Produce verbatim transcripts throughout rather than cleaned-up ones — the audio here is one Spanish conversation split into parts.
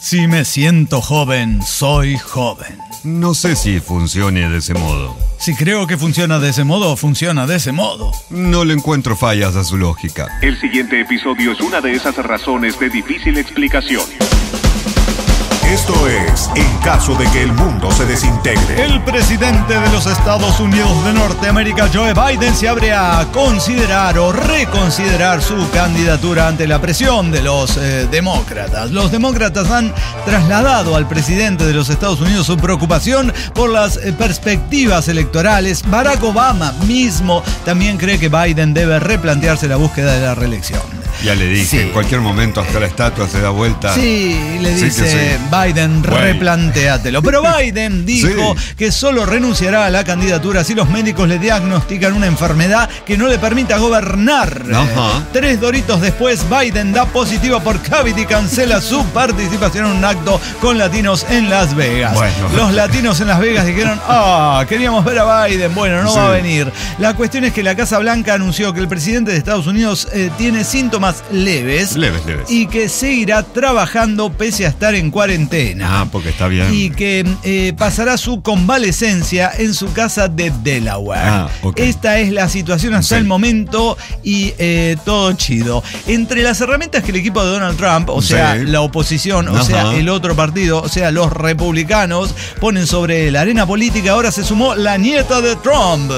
Si me siento joven, soy joven. No sé si funcione de ese modo. Si creo que funciona de ese modo, funciona de ese modo. No le encuentro fallas a su lógica. El siguiente episodio es una de esas razones de difícil explicación. Esto es En caso de que el mundo se desintegre. El presidente de los Estados Unidos de Norteamérica, Joe Biden, se abre a considerar o reconsiderar su candidatura ante la presión de los eh, demócratas. Los demócratas han trasladado al presidente de los Estados Unidos su preocupación por las eh, perspectivas electorales. Barack Obama mismo también cree que Biden debe replantearse la búsqueda de la reelección. Ya le dije, sí. En cualquier momento hasta la estatua se da vuelta. Sí, le dice... Sí que sí. Biden, replantéatelo. Pero Biden dijo sí. que solo renunciará a la candidatura si los médicos le diagnostican una enfermedad que no le permita gobernar. Ajá. Tres doritos después, Biden da positiva por COVID y cancela su participación en un acto con latinos en Las Vegas. Bueno. Los latinos en Las Vegas dijeron, ah, oh, queríamos ver a Biden. Bueno, no sí. va a venir. La cuestión es que la Casa Blanca anunció que el presidente de Estados Unidos eh, tiene síntomas leves, leves, leves y que seguirá trabajando pese a estar en cuarentena. Ah, porque está bien. Y que eh, pasará su convalecencia en su casa de Delaware. Ah, okay. Esta es la situación hasta sí. el momento y eh, todo chido. Entre las herramientas que el equipo de Donald Trump, o sí. sea, la oposición, Ajá. o sea, el otro partido, o sea, los republicanos, ponen sobre la arena política, ahora se sumó la nieta de Trump.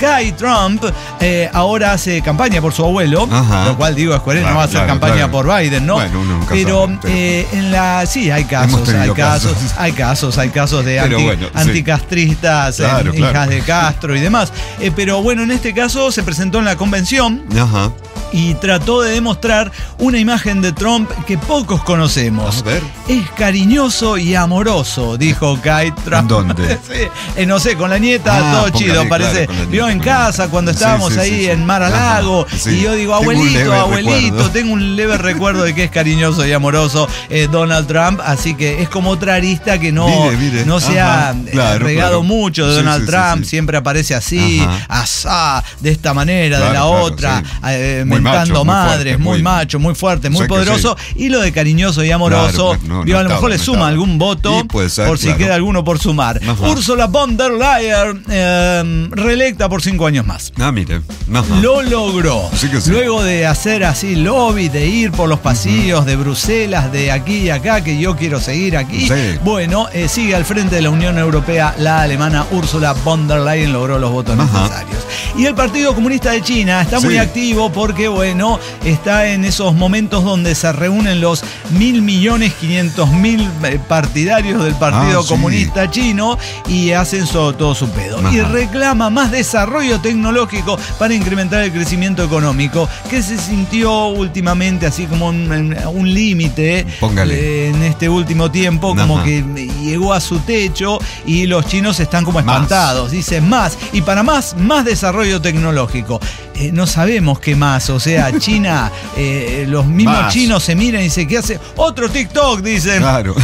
Kai Trump eh, ahora hace campaña por su abuelo, Ajá. lo cual digo, es coherente, claro, no va a hacer claro, campaña claro. por Biden, ¿no? Bueno, nunca pero, sabe, pero... Eh, en la... Sí, hay casos, hay casos, casos, hay casos, hay casos de anti, bueno, sí. anticastristas, claro, en, claro. hijas de Castro y demás. Eh, pero bueno, en este caso se presentó en la convención. Ajá. Y trató de demostrar una imagen de Trump que pocos conocemos. A ver. Es cariñoso y amoroso, dijo Kai Trump. ¿Dónde? Sí, eh, no sé, con la nieta, ah, todo chido, ahí, parece. Claro, vio en casa cuando estábamos sí, sí, ahí sí, sí. en Mar-a-Lago. Sí. Y yo digo, abuelito, abuelito, tengo un leve recuerdo de que es cariñoso y amoroso eh, Donald Trump. Así que es como otra arista que no, mire, mire. no se Ajá. ha claro, regado claro. mucho de sí, Donald sí, Trump. Sí, sí. Siempre aparece así, asá, de esta manera, claro, de la claro, otra. Sí. Eh, me Macho, madres, muy, fuerte, muy, muy macho, muy fuerte, muy poderoso sí. y lo de cariñoso y amoroso, claro, no, no, digo, a lo mejor le suma estaba. algún voto ser, por si claro. queda alguno por sumar. Ajá. Úrsula von der Leyen eh, reelecta por cinco años más. Ah, mire. Ajá. Lo logró. Sí sí. Luego de hacer así lobby, de ir por los pasillos uh-huh. de Bruselas, de aquí y acá, que yo quiero seguir aquí. Sí. Bueno, eh, sigue al frente de la Unión Europea la alemana Úrsula von der Leyen, logró los votos Ajá. necesarios. Y el Partido Comunista de China está sí. muy activo porque bueno, está en esos momentos donde se reúnen los mil millones quinientos mil partidarios del Partido ah, sí. Comunista Chino y hacen so, todo su pedo. Ajá. Y reclama más desarrollo tecnológico para incrementar el crecimiento económico, que se sintió últimamente así como un, un límite en este último tiempo, Ajá. como que llegó a su techo y los chinos están como espantados. Dicen más, y para más, más desarrollo tecnológico. Eh, no sabemos qué más, o sea, China, eh, los mismos más. chinos se miran y dicen, ¿qué hace? Otro TikTok, dicen. Claro.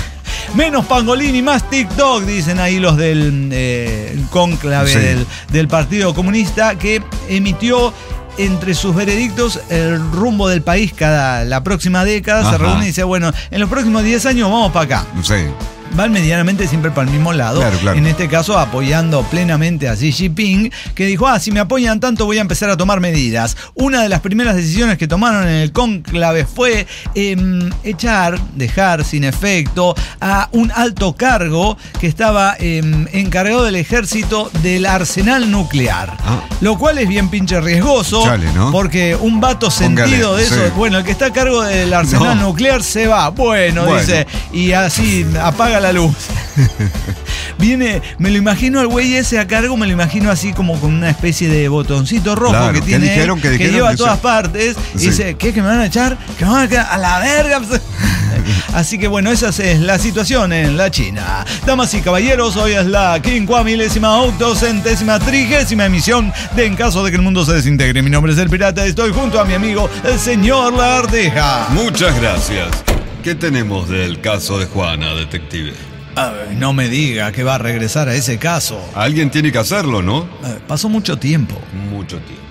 Menos pangolín y más TikTok, dicen ahí los del eh, cónclave sí. del, del Partido Comunista, que emitió entre sus veredictos el rumbo del país cada la próxima década. Ajá. Se reúne y dice, bueno, en los próximos diez años vamos para acá. Sí. Van medianamente siempre para el mismo lado, claro, claro. en este caso apoyando plenamente a Xi Jinping, que dijo, ah, si me apoyan tanto voy a empezar a tomar medidas. Una de las primeras decisiones que tomaron en el cónclave fue eh, echar, dejar sin efecto a un alto cargo que estaba eh, encargado del ejército del arsenal nuclear, ah. lo cual es bien pinche riesgoso. Chale, ¿no? Porque un vato sentido Póngale, de eso, sí. bueno, el que está a cargo del arsenal no. nuclear se va, bueno, bueno, dice, y así apaga la luz. Viene, me lo imagino al güey ese a cargo, me lo imagino así como con una especie de botoncito rojo claro, que tiene, que, dijeron, que, dijeron, que lleva que a todas partes sí. y dice, ¿qué? ¿Que me van a echar? ¿Que me van a quedar? ¡A la verga! Así que bueno, esa es la situación en la China. Damas y caballeros, hoy es la quincuagésima, octocentésima, trigésima emisión de En caso de que el mundo se desintegre. Mi nombre es El Pirata, estoy junto a mi amigo, el señor Lardeja. Muchas gracias. ¿Qué tenemos del caso de Juana, detective? Ah, no me diga que va a regresar a ese caso. Alguien tiene que hacerlo, ¿no? Pasó mucho tiempo. Mucho tiempo.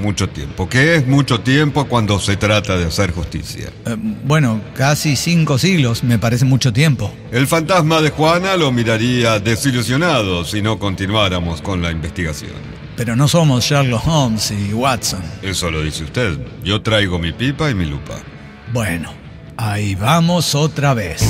mucho tiempo. ¿Qué es mucho tiempo cuando se trata de hacer justicia? Eh, bueno, casi cinco siglos me parece mucho tiempo. El fantasma de Juana lo miraría desilusionado si no continuáramos con la investigación. Pero no somos Sherlock Holmes y Watson. Eso lo dice usted. Yo traigo mi pipa y mi lupa. Bueno, ahí vamos otra vez.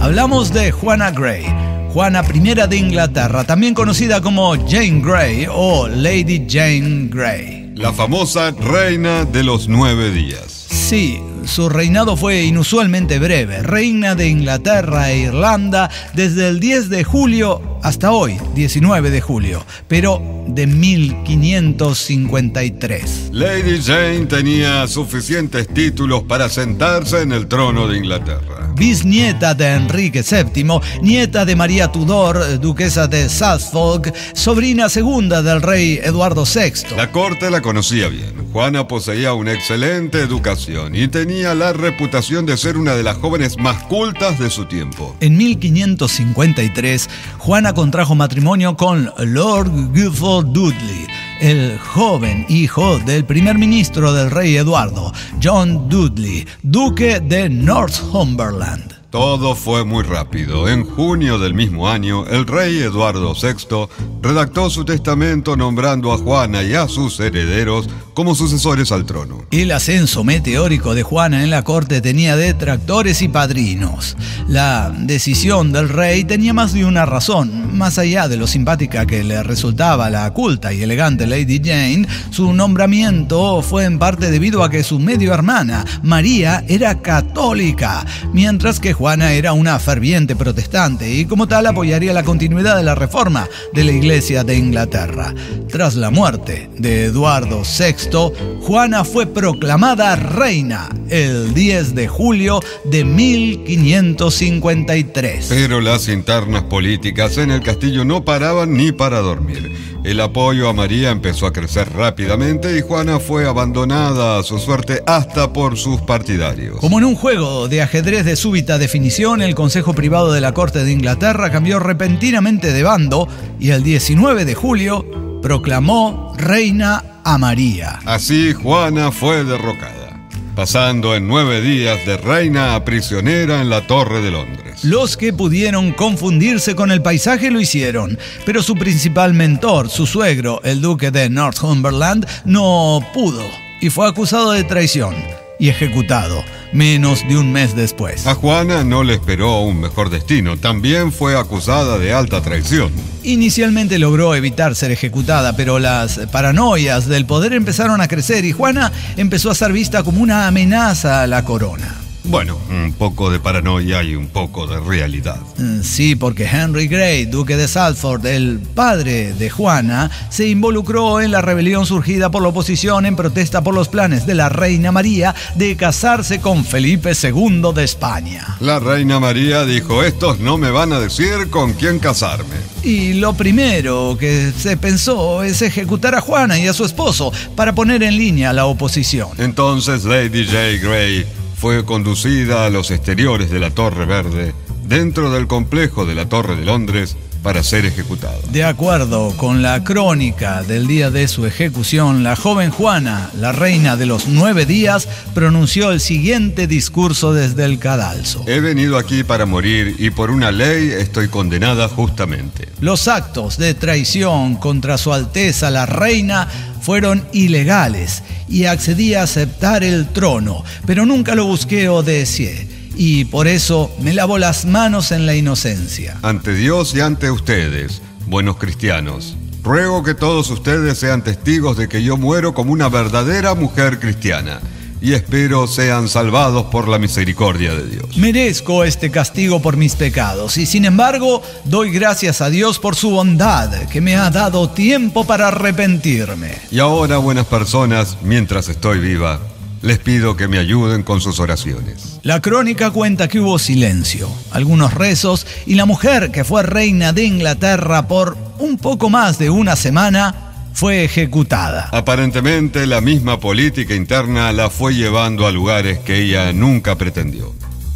Hablamos de Juana Grey. Juana primera de Inglaterra, también conocida como Jane Grey o Lady Jane Grey. La famosa reina de los nueve días. Sí, su reinado fue inusualmente breve. Reina de Inglaterra e Irlanda desde el diez de julio hasta hoy, diecinueve de julio, pero de mil quinientos cincuenta y tres. Lady Jane tenía suficientes títulos para sentarse en el trono de Inglaterra. Bisnieta de Enrique séptimo, nieta de María Tudor, duquesa de Suffolk, sobrina segunda del rey Eduardo sexto. La corte la conocía bien. Juana poseía una excelente educación y tenía la reputación de ser una de las jóvenes más cultas de su tiempo. En mil quinientos cincuenta y tres, Juana contrajo matrimonio con Lord Gifford Dudley, el joven hijo del primer ministro del rey Eduardo, John Dudley, duque de Northumberland. Todo fue muy rápido. En junio del mismo año, el rey Eduardo sexto redactó su testamento nombrando a Juana y a sus herederos como sucesores al trono. El ascenso meteórico de Juana en la corte tenía detractores y padrinos. La decisión del rey tenía más de una razón. Más allá de lo simpática que le resultaba la culta y elegante Lady Jane, su nombramiento fue en parte debido a que su medio hermana, María, era católica, mientras que Juana era una ferviente protestante y como tal apoyaría la continuidad de la reforma de la Iglesia de Inglaterra. Tras la muerte de Eduardo sexto, Juana fue proclamada reina el diez de julio de mil quinientos cincuenta y tres. Pero las internas políticas en el castillo no paraban ni para dormir. El apoyo a María empezó a crecer rápidamente y Juana fue abandonada a su suerte hasta por sus partidarios. Como en un juego de ajedrez de súbita definición, el Consejo Privado de la Corte de Inglaterra cambió repentinamente de bando y el diecinueve de julio proclamó reina a María. Así Juana fue derrocada, pasando en nueve días de reina a prisionera en la Torre de Londres. Los que pudieron confundirse con el paisaje lo hicieron, pero su principal mentor, su suegro, el duque de Northumberland, no pudo y fue acusado de traición y ejecutado menos de un mes después. A Juana no le esperó un mejor destino. También fue acusada de alta traición. Inicialmente logró evitar ser ejecutada, pero las paranoias del poder empezaron a crecer y Juana empezó a ser vista como una amenaza a la corona. Bueno, un poco de paranoia y un poco de realidad. Sí, porque Henry Grey, duque de Salford, el padre de Juana, se involucró en la rebelión surgida por la oposición en protesta por los planes de la reina María de casarse con Felipe segundo de España. La reina María dijo: "Estos no me van a decir con quién casarme". Y lo primero que se pensó es ejecutar a Juana y a su esposo para poner en línea a la oposición. Entonces Lady Jane Grey fue conducida a los exteriores de la Torre Verde, dentro del complejo de la Torre de Londres, para ser ejecutada. De acuerdo con la crónica del día de su ejecución, la joven Juana, la reina de los nueve días, pronunció el siguiente discurso desde el cadalso: "He venido aquí para morir y por una ley estoy condenada justamente". Los actos de traición contra su Alteza la reina fueron ilegales y accedí a aceptar el trono, pero nunca lo busqué o deseé. Y por eso me lavo las manos en la inocencia. Ante Dios y ante ustedes, buenos cristianos, ruego que todos ustedes sean testigos de que yo muero como una verdadera mujer cristiana y espero sean salvados por la misericordia de Dios. Merezco este castigo por mis pecados y sin embargo doy gracias a Dios por su bondad que me ha dado tiempo para arrepentirme. Y ahora, buenas personas, mientras estoy viva, les pido que me ayuden con sus oraciones. La crónica cuenta que hubo silencio, algunos rezos, y la mujer que fue reina de Inglaterra por un poco más de una semana fue ejecutada. Aparentemente, la misma política interna la fue llevando a lugares que ella nunca pretendió: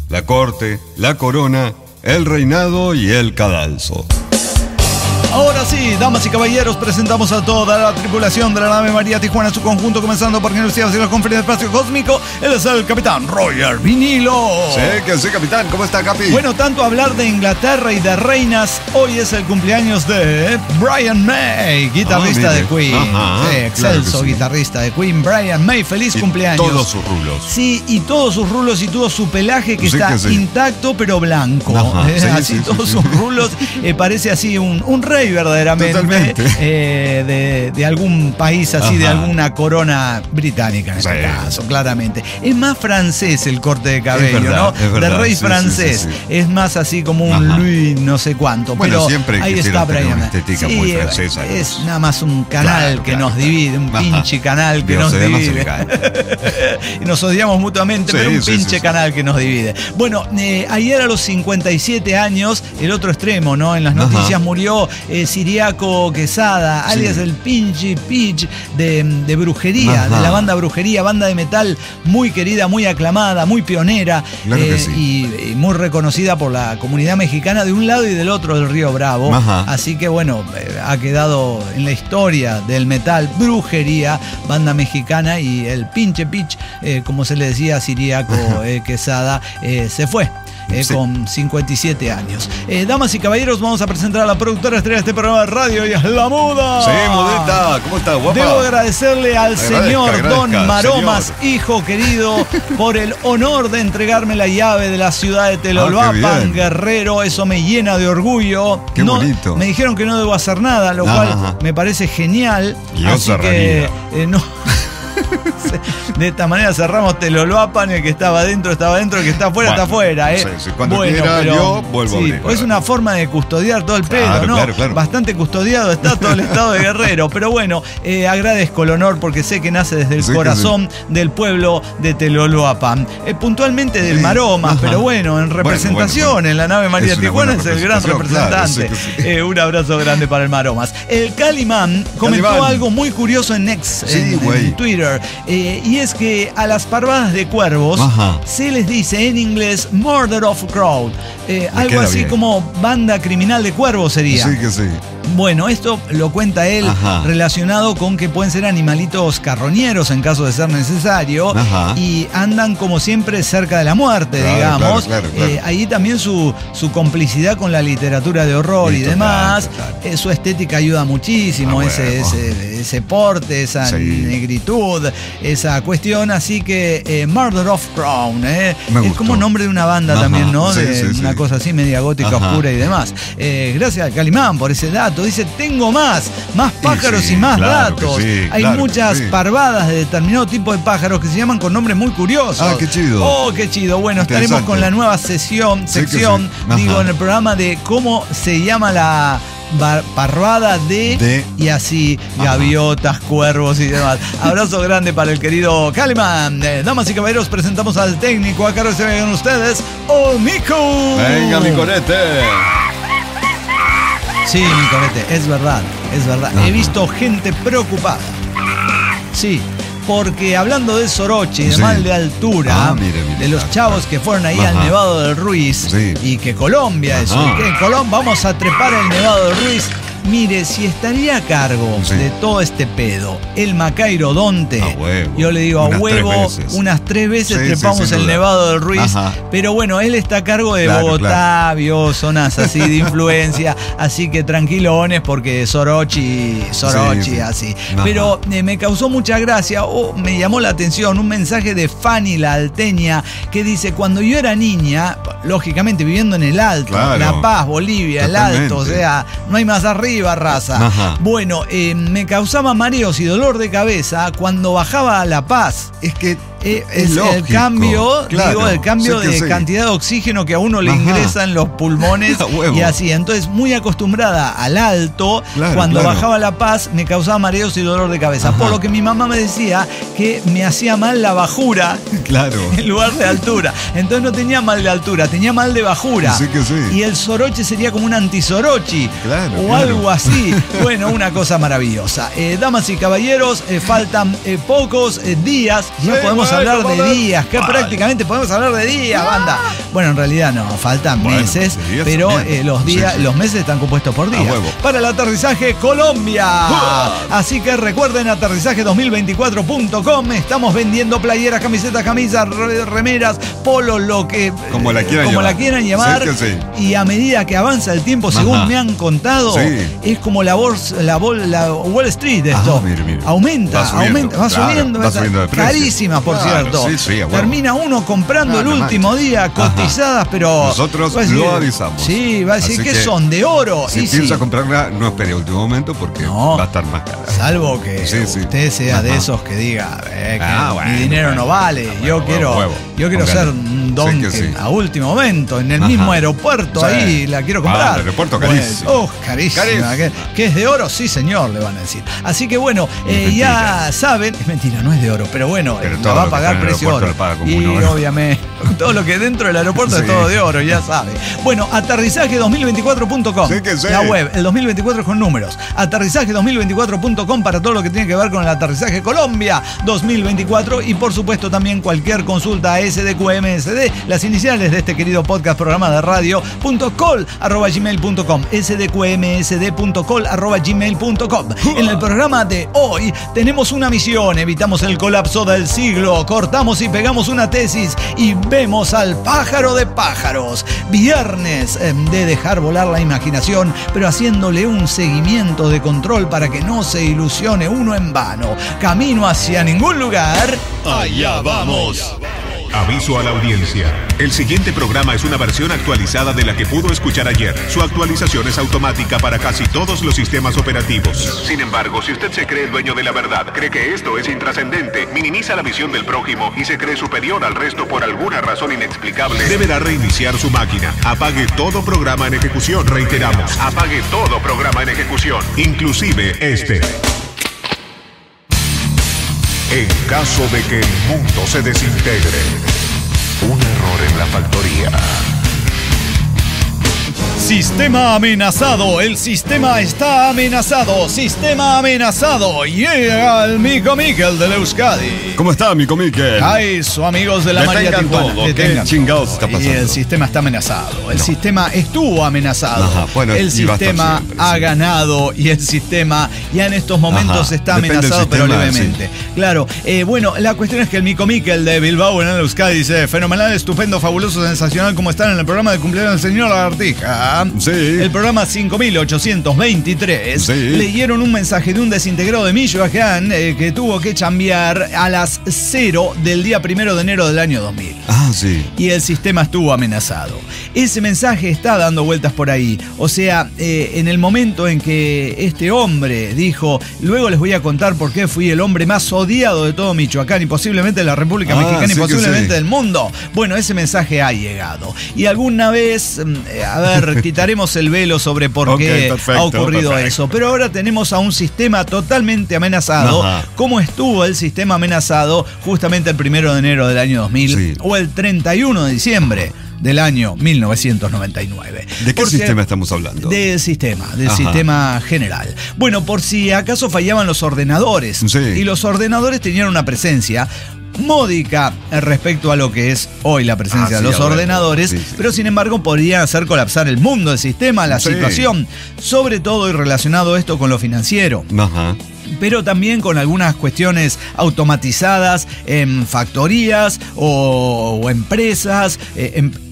la corte, la corona, el reinado y el cadalso. Ahora sí, damas y caballeros, presentamos a toda la tripulación de la nave María Tijuana, su conjunto, comenzando por Generosidad y la Conferencia del Espacio Cósmico. Él es el Capitán Roger Vinilo. Sí, que soy Capitán. ¿Cómo está, Capi? Bueno, tanto hablar de Inglaterra y de reinas, hoy es el cumpleaños de Brian May, guitarrista ah, de Queen. Ajá, sí, excelso claro sí. guitarrista de Queen. Brian May, feliz y cumpleaños. Todos sus rulos. Sí, y todos sus rulos y todo su pelaje que sí, está que sí. intacto pero blanco. Ajá, sí, eh, así sí, todos sí, sus sí. rulos. Eh, parece así un, un rey verdaderamente eh, de, de algún país así, ajá, de alguna corona británica en este sí. caso, claramente. Es más francés el corte de cabello, es verdad, ¿no? Del rey sí, francés. Sí, sí, sí. Es más así como un ajá. Louis no sé cuánto. Bueno, pero siempre ahí está Brian. Una estética sí, muy francesa. Es nada más un canal claro, que claro, nos divide, un ajá. pinche canal que Dios, nos divide. Y nos odiamos mutuamente, sí, pero un sí, pinche sí, canal sí. que nos divide. Bueno, eh, ayer a los cincuenta y siete años, el otro extremo, ¿no? En las noticias ajá. murió eh, Ciriaco Quesada, alias sí. el Pinchi Pitch de, de Brujería, ajá. de la banda Brujería, banda de metal muy querida, muy aclamada, muy pionera claro eh, que sí. y, y muy reconocida por la comunidad mexicana de un lado y del otro del Río Bravo. Ajá. Así que bueno, eh, ha quedado en la historia del metal Brujería, banda mexicana, y el Pinche Pitch, eh, como se le decía a Ciriaco eh, Quesada, eh, se fue. Eh, sí. Con cincuenta y siete años. Eh, damas y caballeros, vamos a presentar a la productora estrella de este programa de radio, y es la Muda. Sí, Mudita, ¿cómo estás, guapa? Debo agradecerle al agradezca, señor agradezca, Don Maromas, señor. Hijo querido, por el honor de entregarme la llave de la ciudad de Teloloapan, ah, Guerrero. Eso me llena de orgullo. Qué no, bonito. Me dijeron que no debo hacer nada, lo ah, cual ajá. me parece genial. Y así que eh, no. De esta manera cerramos Teloloapan. El que estaba dentro estaba dentro, el que está afuera bueno, está afuera, ¿eh? Sí, sí. Cuando bueno, quiera, pero, yo vuelvo sí, a abrir. Es una forma de custodiar todo el claro, pedo, ¿no? Claro, claro. Bastante custodiado está todo el estado de Guerrero. Pero bueno, eh, agradezco el honor porque sé que nace desde el sí, corazón sí. del pueblo de Teloloapan. Eh, puntualmente del sí, Maromas, ajá. pero bueno, en representación, bueno, bueno, en la nave María Tijuana es el gran representante. Claro, sí, sí. Eh, un abrazo grande para el Maromas. El Calimán comentó Calimán. algo muy curioso en X, sí, en, en Twitter. Eh, y es que a las parvadas de cuervos ajá. se les dice en inglés murder of crowd, eh, algo así bien. como banda criminal de cuervos sería. Sí que sí. Bueno, esto lo cuenta él ajá. relacionado con que pueden ser animalitos carroñeros en caso de ser necesario ajá. y andan como siempre cerca de la muerte, claro, digamos. Claro, claro, claro. Eh, ahí también su, su complicidad con la literatura de horror Listo, y demás. Claro, claro. Eh, su estética ayuda muchísimo, ah, ese, bueno. ese, ese porte, esa sí. negritud, esa cuestión. Así que eh, Murder of Crown, eh. es como nombre de una banda ajá. también, ¿no? Sí, de, sí, una sí. cosa así media gótica, ajá. oscura y demás. Eh, gracias al Calimán por ese dato. Dice, tengo más, más pájaros sí, sí, y más claro datos. Sí, Hay claro muchas sí. parvadas de determinado tipo de pájaros que se llaman con nombres muy curiosos. Ah, qué chido. Oh, qué chido. Bueno, estaremos con la nueva sesión, sección, sí sí. digo, en el programa de cómo se llama la parvada de, de y así, ajá. gaviotas, cuervos y demás. Abrazo grande para el querido Calimán. Eh, damas y caballeros, presentamos al técnico. Acá reciben ustedes, ¡oh, Mico! Venga, Micorete. Sí, Nicolete, es verdad, es verdad. Ajá. He visto gente preocupada. Sí, porque hablando de soroche y de sí. mal de altura, ah, mire, mire, de los chavos que fueron ahí ajá. al Nevado del Ruiz sí. y que Colombia ajá. es un, que en Colombia vamos a trepar el Nevado del Ruiz. Mire, si estaría a cargo sí. de todo este pedo el macairodonte, yo le digo a unas huevo, tres unas tres veces sí, trepamos sí, el Nevado del Ruiz, ajá. pero bueno, él está a cargo de claro, Bogotá, claro. vio zonas así de influencia, así que tranquilones porque Sorochi, Sorochi, sí, sí. así. Ajá. Pero eh, me causó mucha gracia, o oh, me llamó la atención un mensaje de Fanny la Alteña que dice, cuando yo era niña, lógicamente viviendo en El Alto, claro. La Paz, Bolivia, totalmente. El Alto, o sea, no hay más arriba. Iba raza. Ajá. Bueno, eh, me causaba mareos y dolor de cabeza cuando bajaba a La Paz. Es que eh, es lógico, el cambio, claro, digo, el cambio de sí. cantidad de oxígeno que a uno le ajá. ingresa en los pulmones y así. Entonces, muy acostumbrada al alto, claro, cuando claro. bajaba a La Paz me causaba mareos y dolor de cabeza. Ajá. Por lo que mi mamá me decía que me hacía mal la bajura claro. en lugar de altura. Entonces no tenía mal de altura, tenía mal de bajura. Sí que sí. Y el soroche sería como un antisorochi claro, o claro. algo así. Bueno, una cosa maravillosa. Eh, damas y caballeros, eh, faltan eh, pocos eh, días. No podemos podemos hablar de días, que prácticamente podemos hablar de días, banda. Bueno, en realidad no, faltan meses, pero eh, los días, los meses están compuestos por días. Para el aterrizaje Colombia. Así que recuerden aterrizaje dos mil veinticuatro punto com. Estamos vendiendo playeras, camisetas, camisas, remeras, polos, lo que como la quieran, como la quieran llamar. Y a medida que avanza el tiempo, según me han contado, es como la bolsa, la Wall Street esto. Aumenta, aumenta, va subiendo. Carísimas, por cierto. Termina uno comprando el último día, cotizadas, pero nosotros lo avisamos. Sí, va a decir que son de oro. Si piensa comprarla, no espere el último momento porque va a estar más cara. Salvo que usted sea de esos que diga mi dinero no vale, yo quiero yo quiero ser un don a último momento, en el mismo aeropuerto ahí la quiero comprar. Aeropuerto carísimo. Oh, carísima. ¿Que es de oro? Sí, señor, le van a decir. Así que bueno, ya saben, es mentira, no es de oro, pero bueno, la va a pagar precio oro. Y obviamente, todo lo que dentro del aeropuerto es todo de oro, ya sabe. Bueno, aterrizaje dos mil veinticuatro punto com. La web, el dos mil veinticuatro con números. aterrizaje dos mil veinticuatro punto com para todo lo que tiene que ver con el aterrizaje Colombia dos mil veinticuatro y por supuesto también cualquier consulta a S D Q M S D, las iniciales de este querido podcast programa de radio, punto col arroba gmail punto com, S D Q M S D punto col arroba gmail punto com. En el programa de hoy tenemos una misión, evitamos el colapso del siglo, cortamos y pegamos una tesis y vemos al pájaro de pájaros. Viernes de dejar volar la imaginación, pero haciéndole un seguimiento de control para que no se ilusione uno en vano. Camino hacia ningún lugar. Allá vamos. Aviso a la audiencia. El siguiente programa es una versión actualizada de la que pudo escuchar ayer. Su actualización es automática para casi todos los sistemas operativos. Sin embargo, si usted se cree dueño de la verdad, cree que esto es intrascendente, minimiza la visión del prójimo y se cree superior al resto por alguna razón inexplicable, deberá reiniciar su máquina. Apague todo programa en ejecución. Reiteramos, apague todo programa en ejecución, inclusive este. En caso de que el mundo se desintegre, un error en la factoría. Sistema amenazado, el sistema está amenazado, sistema amenazado. Llega el Mico Miquel del Euskadi. ¿Cómo está, Mico Miquel? Ay, sus amigos de la María Tijuana. Todo, ¿qué chingados está pasando? Y el sistema está amenazado, el no. sistema estuvo amenazado, Ajá, bueno, el sistema siempre, ha sí. ganado y el sistema ya en estos momentos Ajá, está amenazado, sistema, pero levemente. Sí. Claro, eh, bueno, la cuestión es que el Mico Miquel de Bilbao en el Euskadi dice, fenomenal, estupendo, fabuloso, sensacional, como están en el programa de cumpleaños del señor Lagartija. Sí. El programa cinco mil ochocientos veintitrés. Sí. Leyeron un mensaje de un desintegrado de Michoacán eh, que tuvo que chambear a las cero del día primero de enero del año dos mil. Ah, sí. Y el sistema estuvo amenazado. Ese mensaje está dando vueltas por ahí. O sea, eh, en el momento en que este hombre dijo, luego les voy a contar por qué fui el hombre más odiado de todo Michoacán y posiblemente de la República ah, Mexicana sí y posiblemente sí. del mundo. Bueno, ese mensaje ha llegado. Y alguna vez, eh, a ver, quitaremos el velo sobre por qué okay, perfecto, ha ocurrido perfecto. eso. Pero ahora tenemos a un sistema totalmente amenazado. Ajá. ¿Cómo estuvo el sistema amenazado justamente el primero de enero del año dos mil sí. o el treinta y uno de diciembre del año mil novecientos noventa y nueve? ¿De qué sistema estamos hablando? Del sistema, del Ajá. sistema general. Bueno, por si acaso fallaban los ordenadores. Sí. Y los ordenadores tenían una presencia módica respecto a lo que es hoy la presencia ah, de los sí, ordenadores, sí, sí. pero sin embargo podrían hacer colapsar el mundo, el sistema, la sí. situación, sobre todo y relacionado esto con lo financiero. Ajá. Pero también con algunas cuestiones automatizadas en factorías o, o empresas, eh, en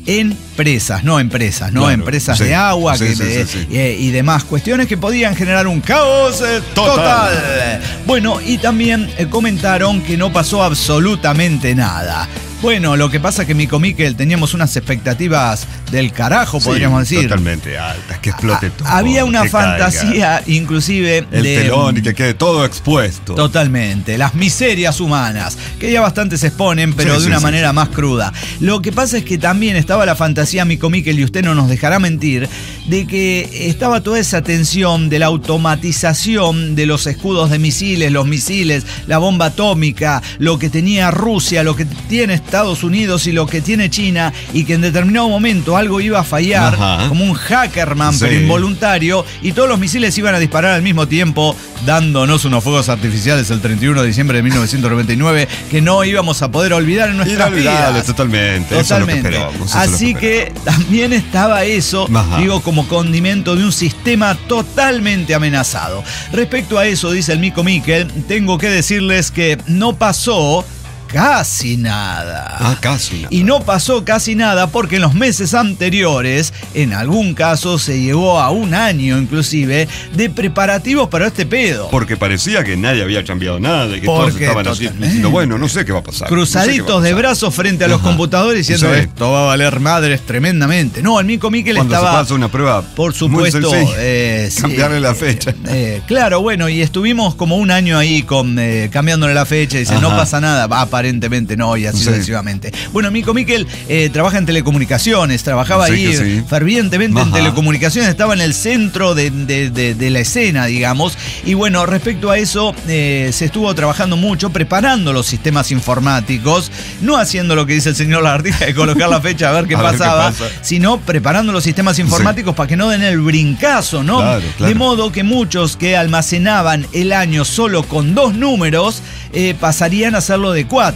Empresas, no empresas, no claro, empresas sí, de agua sí, que, sí, sí, sí. Eh, y demás cuestiones que podían generar un caos eh, total. total. Bueno, y también eh, comentaron que no pasó absolutamente nada. Bueno, lo que pasa es que Mico Miquel teníamos unas expectativas del carajo, podríamos sí, decir. Totalmente altas, que explote todo. Había una fantasía, caiga. inclusive. El de, telón y que quede todo expuesto. Totalmente, las miserias humanas, que ya bastante se exponen, pero sí, de sí, una sí, manera sí. más cruda. Lo que pasa es que también estaba la fantasía, Mico Miquel, y usted no nos dejará mentir, de que estaba toda esa tensión de la automatización de los escudos de misiles, los misiles, la bomba atómica, lo que tenía Rusia, lo que tiene Estados Unidos y lo que tiene China, y que en determinado momento algo iba a fallar, ajá, como un hackerman, sí, pero involuntario, y todos los misiles iban a disparar al mismo tiempo, dándonos unos fuegos artificiales el treinta y uno de diciembre de mil novecientos noventa y nueve que no íbamos a poder olvidar en nuestras vidas. Totalmente, totalmente. Eso es lo que esperábamos. Así que también estaba eso, ajá, digo, como condimento de un sistema totalmente amenazado. Respecto a eso, dice el Mico Miquel, tengo que decirles que no pasó casi nada. Ah, casi nada. Y no pasó casi nada porque en los meses anteriores, en algún caso se llegó a un año inclusive, de preparativos para este pedo. Porque parecía que nadie había cambiado nada y que porque todos estaban así diciendo, bueno, no sé qué va a pasar. Cruzaditos no sé a pasar. de brazos frente a los, ajá, computadores diciendo, sí, esto va a valer madres tremendamente. No, el Mico Miquel Cuando estaba... Cuando se pasa una prueba, por supuesto, muy sencilla, eh, cambiarle eh, la fecha. Eh, claro, bueno, y estuvimos como un año ahí con, eh, cambiándole la fecha y dice, ajá, no pasa nada, va a aparentemente no, y así sucesivamente. Sí. Bueno, Mico Miquel eh, trabaja en telecomunicaciones, trabajaba sí, ahí sí. fervientemente, ajá, en telecomunicaciones, estaba en el centro de, de, de, de la escena, digamos, y bueno, respecto a eso, eh, se estuvo trabajando mucho, preparando los sistemas informáticos, no haciendo lo que dice el señor Lagartija de colocar la fecha a ver qué a pasaba, ver qué pasa, sino preparando los sistemas informáticos, sí, para que no den el brincazo, ¿no? Claro, claro. De modo que muchos que almacenaban el año solo con dos números, eh, pasarían a hacerlo de cuatro.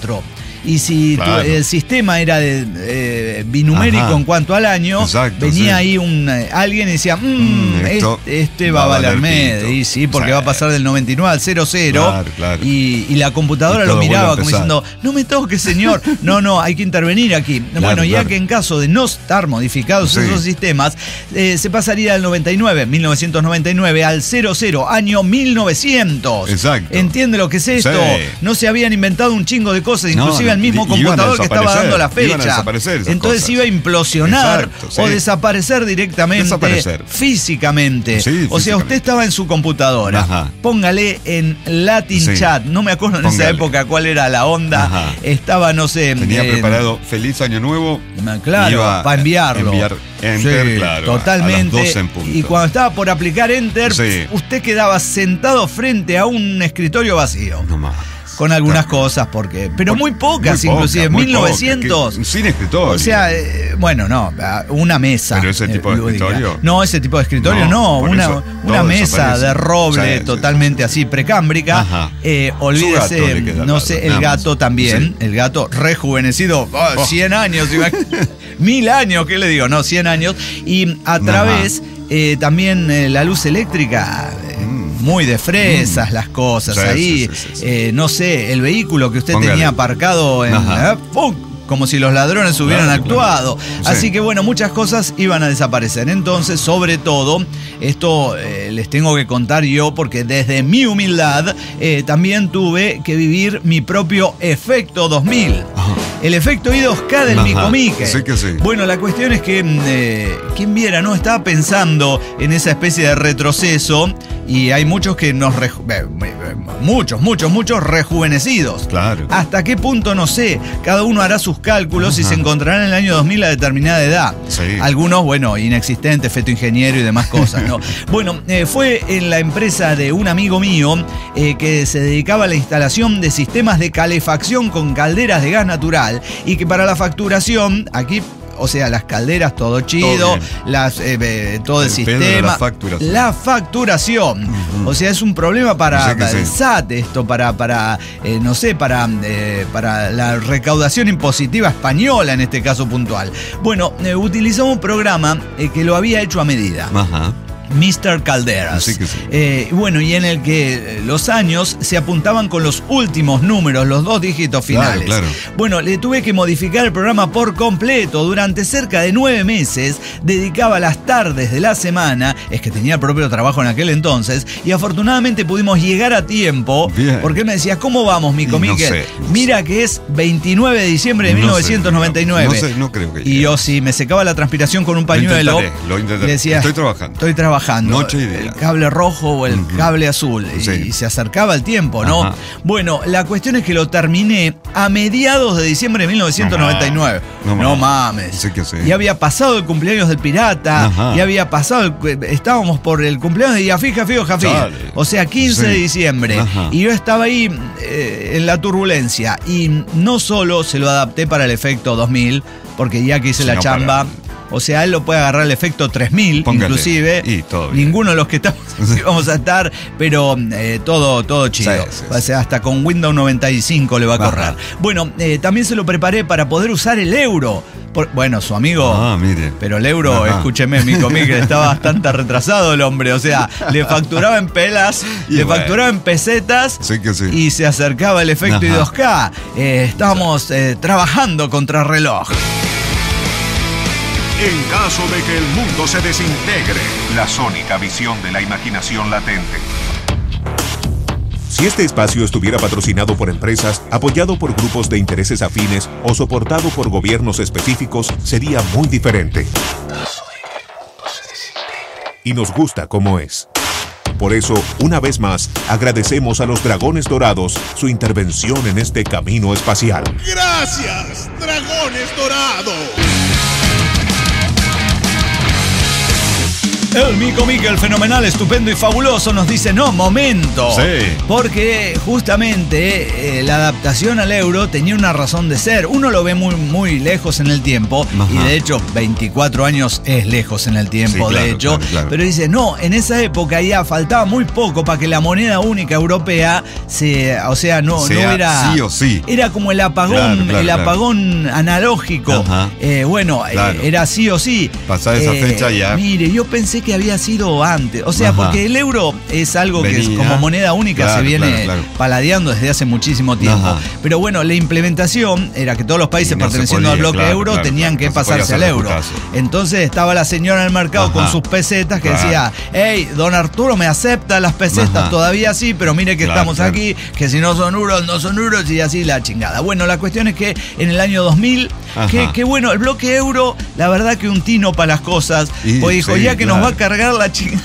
Y si, claro, tu, el sistema era de, eh, binumérico, ajá, en cuanto al año, exacto, venía, sí, ahí un, alguien y decía, mmm, mm, este, este va a valer medio, y sí, porque, o sea, va a pasar del noventa y nueve al cero cero, claro, claro, y, y la computadora y lo miraba como diciendo, no me toques, señor, no, no, hay que intervenir aquí. Claro, bueno, ya claro. que en caso de no estar modificados, sí, esos sistemas, eh, se pasaría del noventa y nueve, mil novecientos noventa y nueve al cero cero, año mil novecientos. Exacto. ¿Entiende lo que es esto? Sí. No se habían inventado un chingo de cosas, inclusive no, el mismo computador que estaba dando la fecha. Entonces cosas. iba a implosionar, exacto, sí, o desaparecer directamente, desaparecer. físicamente. Sí, físicamente. O sea, usted estaba en su computadora. Ajá. Póngale en Latin, sí, Chat. No me acuerdo en Póngale. esa época cuál era la onda. Ajá. Estaba, no sé... Tenía eh, preparado Feliz Año Nuevo. Claro, para enviarlo. Enviar Enter, sí, claro. Totalmente. A las doce en punto. Y cuando estaba por aplicar Enter, sí, usted quedaba sentado frente a un escritorio vacío. No más. Con algunas cosas, porque pero muy pocas, muy inclusive, poca, mil novecientos. Poca, sin escritorio. O sea, eh, bueno, no, una mesa. ¿Pero ese tipo de lúdica. escritorio? No, ese tipo de escritorio no, no una, una mesa de roble, o sea, totalmente es, así, precámbrica. Eh, olvídese, no sé, el gato también, sí, el gato rejuvenecido, oh, cien años, mil años, ¿qué le digo? No, cien años. Y a través, eh, también, eh, la luz eléctrica... Muy de fresas, mm, las cosas, sí, ahí, sí, sí, sí. Eh, no sé, el vehículo que usted Póngale. tenía aparcado en... Eh, como si los ladrones hubieran claro, actuado. Claro. Así sí. que bueno, muchas cosas iban a desaparecer. Entonces, sobre todo, esto eh, les tengo que contar yo porque desde mi humildad eh, también tuve que vivir mi propio efecto dos mil. Ajá. El efecto Y dos K del Mico Miquel. Sí que sí. Bueno, la cuestión es que, eh, quien viera, ¿no? Estaba pensando en esa especie de retroceso y hay muchos que nos... Reju muchos, muchos, muchos rejuvenecidos. Claro. ¿Hasta qué punto? No sé. Cada uno hará sus cálculos, ajá, y se encontrarán en el año dos mil a determinada edad. Sí. Algunos, bueno, inexistentes, feto ingeniero y demás cosas, ¿no? Bueno, eh, fue en la empresa de un amigo mío eh, que se dedicaba a la instalación de sistemas de calefacción con calderas de gas natural. Y que para la facturación, aquí, o sea, las calderas, todo chido, todo, las, eh, eh, todo el, el sistema. La facturación. La facturación. Uh-huh. O sea, es un problema para, o sea, el sí. S A T, esto, para, para eh, no sé, para, eh, para la recaudación impositiva española, en este caso puntual. Bueno, eh, utilizamos un programa eh, que lo había hecho a medida. Ajá. mister Calderas. Sí. Eh, bueno, y en el que los años se apuntaban con los últimos números, los dos dígitos finales. Claro, claro. Bueno, le tuve que modificar el programa por completo. Durante cerca de nueve meses dedicaba las tardes de la semana, es que tenía el propio trabajo en aquel entonces, y afortunadamente pudimos llegar a tiempo. Bien. Porque él me decía, ¿cómo vamos, Mico Miquel? No sé, no Mira sé. que es veintinueve de diciembre de mil novecientos noventa y nueve. No sé, no, no creo que llegue. Y yo sí, me secaba la transpiración con un pañuelo. Lo intentaré, lo intentaré. Le decía, estoy trabajando. Estoy trabajando. bajando noche y día. El cable rojo o el uh-huh. cable azul. Sí. Y se acercaba el tiempo, ¿no? Ajá. Bueno, la cuestión es que lo terminé a mediados de diciembre de mil novecientos noventa y nueve. No, no mames. mames. Sí que sí. Y había pasado el cumpleaños del pirata. Ajá. Y había pasado... El, estábamos por el cumpleaños de Yafí, Jafí o Jafí. Dale. O sea, quince de diciembre. Ajá. Y yo estaba ahí eh, en la turbulencia. Y no solo se lo adapté para el efecto dos mil, porque ya que hice la chamba... Para... O sea, él lo puede agarrar el efecto tres mil, póngale, inclusive. Y todo bien. Ninguno de los que estamos vamos a estar, pero eh, todo, todo chido. Sí, sí, sí. O sea, hasta con Windows noventa y cinco le va a correr. Bueno, eh, también se lo preparé para poder usar el euro. Por, bueno, su amigo. Ah, mire. Pero el euro, ajá, escúcheme, Mico Miquel, estaba bastante retrasado el hombre. O sea, le facturaba en pelas, y le bueno. facturaba en pesetas. Sí que sí. Y se acercaba el efecto Y dos K. Eh, estábamos eh, trabajando contra reloj. En caso de que el mundo se desintegre, la sónica visión de la imaginación latente. Si este espacio estuviera patrocinado por empresas, apoyado por grupos de intereses afines o soportado por gobiernos específicos, sería muy diferente. Y nos gusta como es. Por eso, una vez más, agradecemos a los Dragones Dorados su intervención en este camino espacial. ¡Gracias, Dragones Dorados! El Mico Miquel, fenomenal, estupendo y fabuloso, nos dice, no, momento. Sí. Porque justamente eh, la adaptación al euro tenía una razón de ser. Uno lo ve muy, muy lejos en el tiempo. Ajá. Y de hecho, veinticuatro años es lejos en el tiempo, sí, de claro, hecho. Claro, claro. Pero dice, no, en esa época ya faltaba muy poco para que la moneda única europea se, o sea, no, sea, no era... sí o sí. Era como el apagón, claro, claro, el apagón claro. analógico. Eh, bueno, claro. eh, era sí o sí. Pasada esa eh, fecha ya. Mire, yo pensé que había sido antes, o sea, ajá, porque el euro es algo venía, que es como moneda única, claro, se viene claro, claro. paladeando desde hace muchísimo tiempo, ajá, pero bueno, la implementación era que todos los países no perteneciendo podía, al bloque claro, euro claro, tenían claro, que no pasarse al euro, putazo. Entonces estaba la señora en el mercado, ajá, con sus pesetas que claro. decía, hey, don Arturo me acepta las pesetas, ajá, todavía sí, pero mire que claro, estamos claro. aquí, que si no son euros, no son euros, y así la chingada. Bueno, la cuestión es que en el año dos mil, que, que bueno, el bloque euro, la verdad que un tino para las cosas, y, pues dijo, sí, ya que claro. nos va a cargar la chingada.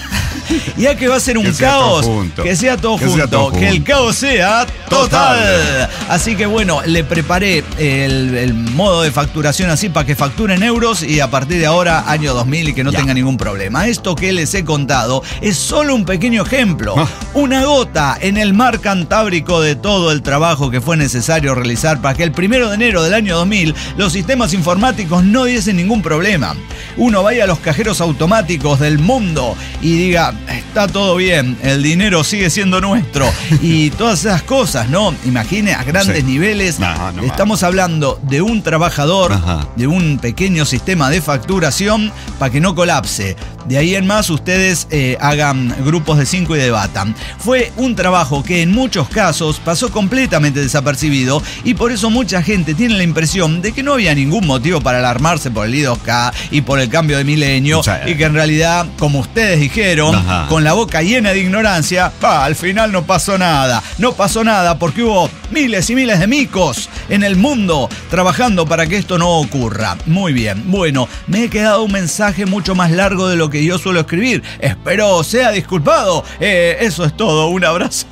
Ya que va a ser un caos, que sea todo junto, que el caos sea total. Así que bueno, le preparé el, el modo de facturación así para que facturen euros y a partir de ahora, año dos mil, y que no ya. tenga ningún problema. Esto que les he contado es solo un pequeño ejemplo, ah. una gota en el mar Cantábrico de todo el trabajo que fue necesario realizar para que el primero de enero del año dos mil los sistemas informáticos no diesen ningún problema. Uno vaya a los cajeros automáticos del mundo y diga, está todo bien, el dinero sigue siendo nuestro y todas esas cosas, ¿no? Imagine a grandes sí. niveles. No, no, estamos hablando de un trabajador, ajá, de un pequeño sistema de facturación para que no colapse. De ahí en más ustedes eh, hagan grupos de cinco y debatan. Fue un trabajo que en muchos casos pasó completamente desapercibido y por eso mucha gente tiene la impresión de que no había ningún motivo para alarmarse por el I dos K y por el cambio de milenio, o sea, y que en realidad, como ustedes dijeron, no. Ajá. Con la boca llena de ignorancia, ah, al final no pasó nada. No pasó nada porque hubo miles y miles de micos en el mundo trabajando para que esto no ocurra. Muy bien, bueno, me he quedado un mensaje mucho más largo de lo que yo suelo escribir. Espero sea disculpado. Eh, eso es todo, un abrazo.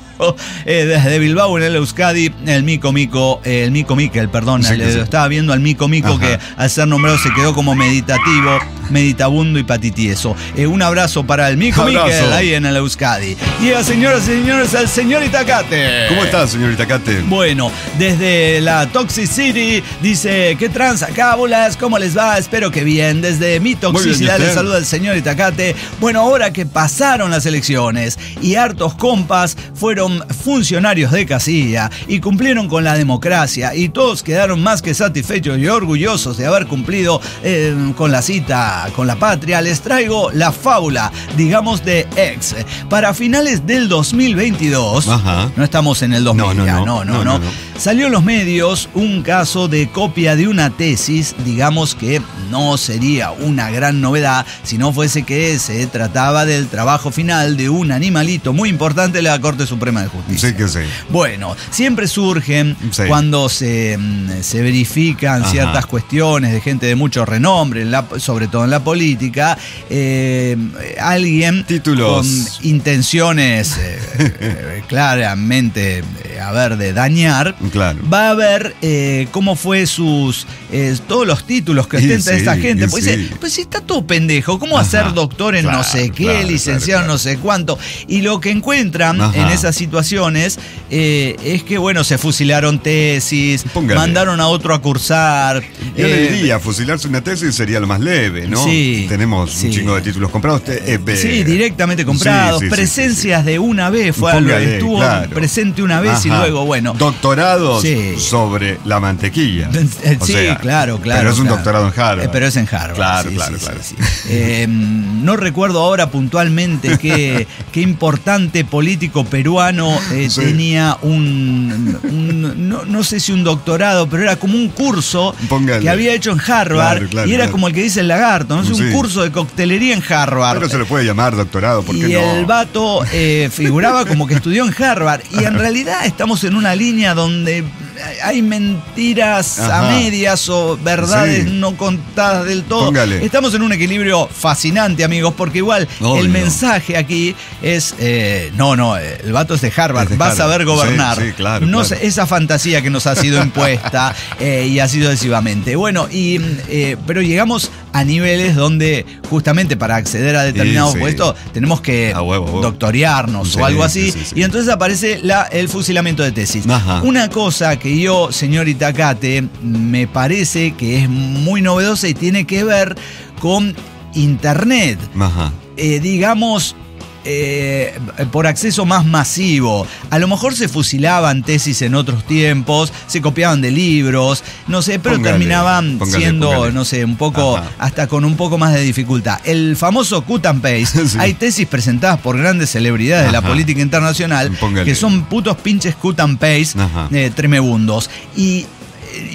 Eh, desde Bilbao en el Euskadi, el Mico Mico, eh, el Mico Miquel, perdón, sí, el, sí. estaba viendo al Mico Mico, ajá, que al ser nombrado se quedó como meditativo, meditabundo y patitieso. Eh, un abrazo para el Mico abrazo. Miquel ahí en el Euskadi. Y a señoras y señores, al señor Itacate. ¿Cómo estás, señor Itacate? Bueno, desde la Toxic City dice, ¿qué tranza, cábulas? ¿Cómo les va? Espero que bien. Desde mi toxicidad les saluda el señor Itacate. Bueno, ahora que pasaron las elecciones y hartos compas fueron funcionarios de casilla y cumplieron con la democracia y todos quedaron más que satisfechos y orgullosos de haber cumplido eh, con la cita con la patria, les traigo la fábula, digamos, de ex para finales del dos mil veintidós. Ajá. No estamos en el dos mil, no no no, no, no, no, no, no, no. Salió en los medios un caso de copia de una tesis, digamos que no sería una gran novedad si no fuese que se trataba del trabajo final de un animalito muy importante de la Corte Suprema de Justicia. Sí que sí. Bueno, siempre surgen sí. cuando se, se verifican, ajá, ciertas cuestiones de gente de mucho renombre, sobre todo con la política, eh, alguien Títulos. con intenciones eh, claramente, a ver, de dañar, claro. va a ver eh, cómo fue sus eh, todos los títulos que ostenta sí, esta gente. Sí, pues sí. dice, pues si está todo pendejo, ¿cómo hacer doctor en claro, no sé qué, claro, licenciado claro, claro. no sé cuánto? Y lo que encuentran Ajá. en esas situaciones eh, es que, bueno, se fusilaron tesis, Póngale. mandaron a otro a cursar. Yo eh, le diría, fusilarse una tesis sería lo más leve, ¿no? Sí, Tenemos sí. un chingo de títulos comprados. Eh, eh, sí, directamente comprados, sí, sí, presencias sí, sí, sí. de una vez, fue Póngale, algo, estuvo claro. presente una vez Ajá. y luego, bueno. Doctorados sí. sobre la mantequilla. O sí, sea, claro, claro. Pero es un claro. doctorado en Harvard. Eh, pero es en Harvard. Claro, sí, claro, sí, claro. Sí, sí. Eh, no recuerdo ahora puntualmente qué, qué importante político peruano eh, sí. tenía un, un no, no sé si un doctorado, pero era como un curso Póngale. que había hecho en Harvard claro, claro, y era claro. como el que dice el lagarto, no sé, sí. un curso de coctelería en Harvard. Pero se le puede llamar doctorado, ¿por qué y no? Y el vato eh, figuraba como que estudió en Harvard y en realidad estamos en una línea donde hay mentiras Ajá. a medias o verdades sí. no contadas del todo. Póngale. Estamos en un equilibrio fascinante, amigos, porque igual Obvio. el mensaje aquí es eh, no, no, el vato es de Harvard, es de va Harvard. a saber gobernar. Sí, sí, claro, no, claro. Esa fantasía que nos ha sido impuesta eh, y así sucesivamente. Bueno, y, eh, pero llegamos a niveles donde justamente para acceder a determinados sí, sí. puestos tenemos que ah, huevo, huevo. doctorearnos sí, o algo así. Sí, sí, sí. Y entonces aparece la, el fusilamiento de tesis. Ajá. Una cosa que que yo, señor Itacate, me parece que es muy novedosa y tiene que ver con Internet. Ajá. Eh, digamos, eh, por acceso más masivo. A lo mejor se fusilaban tesis en otros tiempos, se copiaban de libros, no sé, pero póngale, terminaban póngale, siendo, póngale. no sé, un poco, Ajá. hasta con un poco más de dificultad. El famoso cut and paste. Sí. Hay tesis presentadas por grandes celebridades Ajá. de la política internacional póngale. que son putos pinches cut and paste eh, tremebundos. Y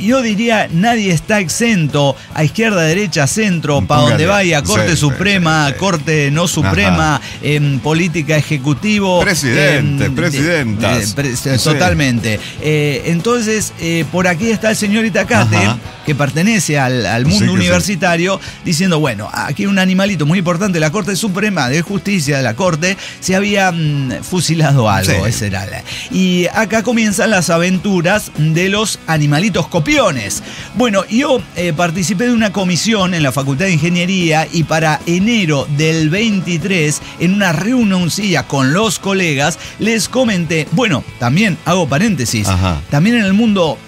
yo diría, nadie está exento, a izquierda, derecha, centro, para donde vaya, Corte sí, Suprema, sí, sí. Corte no Suprema, eh, política ejecutivo. Presidente, eh, presidentas. Eh, pre sí. Totalmente. Eh, entonces, eh, por aquí está el señor Itacate, Ajá. que pertenece al, al mundo sí, universitario, sí. diciendo, bueno, aquí un animalito muy importante, la Corte Suprema de Justicia de la Corte, se había mm, fusilado algo. Sí. Ese era la... Y acá comienzan las aventuras de los animalitos copiones. Bueno, yo eh, participé de una comisión en la Facultad de Ingeniería y para enero del veintitrés, en una reunioncilla con los colegas, les comenté, bueno, también hago paréntesis, Ajá. también en el mundo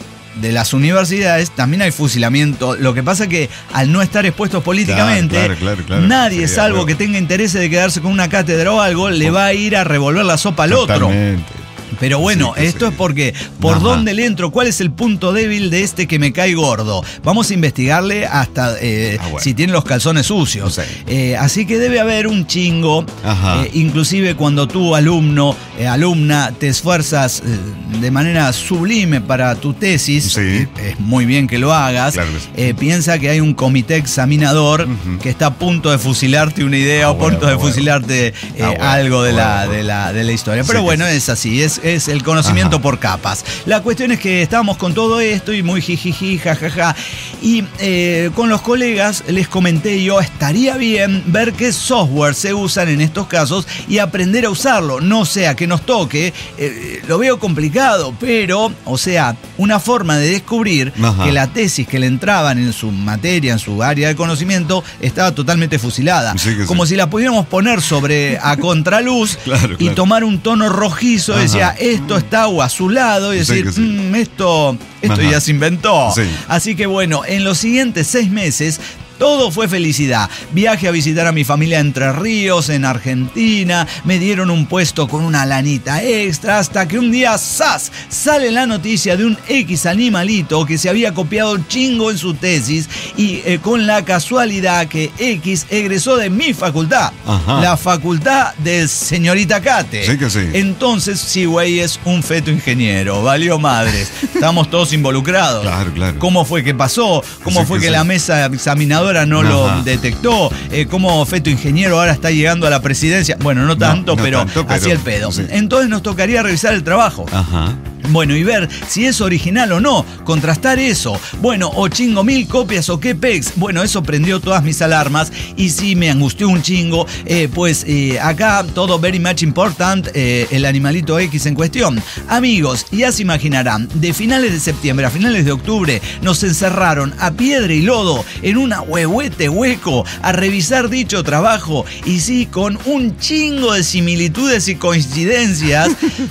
de las universidades también hay fusilamiento. Lo que pasa que al no estar expuestos políticamente, claro, claro, claro, claro. nadie, sí, salvo claro. que tenga interés de quedarse con una cátedra o algo, le va a ir a revolver la sopa al Totalmente. otro. Pero bueno, sí, esto sí. es porque, ¿por Ajá. dónde le entro? ¿Cuál es el punto débil de este que me cae gordo? Vamos a investigarle hasta eh, ah, bueno. si tiene los calzones sucios. Sí. Eh, así que debe haber un chingo, eh, inclusive cuando tú, alumno, eh, alumna, te esfuerzas eh, de manera sublime para tu tesis, sí. eh, es muy bien que lo hagas, claro que sí. eh, piensa que hay un comité examinador uh-huh. que está a punto de fusilarte una idea ah, o a bueno, punto de bueno. fusilarte eh, ah, bueno, algo de, bueno, la, bueno. de la de la historia. Pero sí, bueno, es así, es es el conocimiento Ajá. por capas. La cuestión es que estábamos con todo esto y muy jijiji, jajaja. Y eh, con los colegas les comenté yo, estaría bien ver qué software se usan en estos casos y aprender a usarlo. No sea que nos toque, eh, lo veo complicado, pero, o sea, una forma de descubrir Ajá. que la tesis que le entraban en su materia, en su área de conocimiento, estaba totalmente fusilada. Sí que Como sí. si la pudiéramos poner sobre a contraluz claro, y claro. tomar un tono rojizo, Ajá. decía, esto está o azulado y decir, sí sí. mmm, esto, esto ya se inventó. Sí. Así que bueno, en los siguientes seis meses todo fue felicidad. Viaje a visitar a mi familia en Entre Ríos, en Argentina, me dieron un puesto con una lanita extra, hasta que un día, ¡zas!, sale la noticia de un X animalito que se había copiado chingo en su tesis y eh, con la casualidad que X egresó de mi facultad, Ajá. la facultad del señor Itacate. Sí que sí. Entonces, sí, güey, es un feto ingeniero, valió madres. Estamos todos involucrados. Claro, claro. ¿Cómo fue que pasó? ¿Cómo sí fue que, que sí. la mesa examinadora no Ajá. lo detectó? Eh, como feto ingeniero ahora está llegando a la presidencia. Bueno, no tanto, no, no pero, tanto pero hacia el pedo. Sí. Entonces nos tocaría revisar el trabajo. Ajá. Bueno, y ver si es original o no, contrastar eso. Bueno, o chingo mil copias o qué pex. Bueno, eso prendió todas mis alarmas y sí me angustió un chingo. Eh, pues eh, acá todo very much important, eh, el animalito X en cuestión. Amigos, ya se imaginarán, de finales de septiembre a finales de octubre nos encerraron a piedra y lodo en una huehuete hueco a revisar dicho trabajo y sí, con un chingo de similitudes y coincidencias,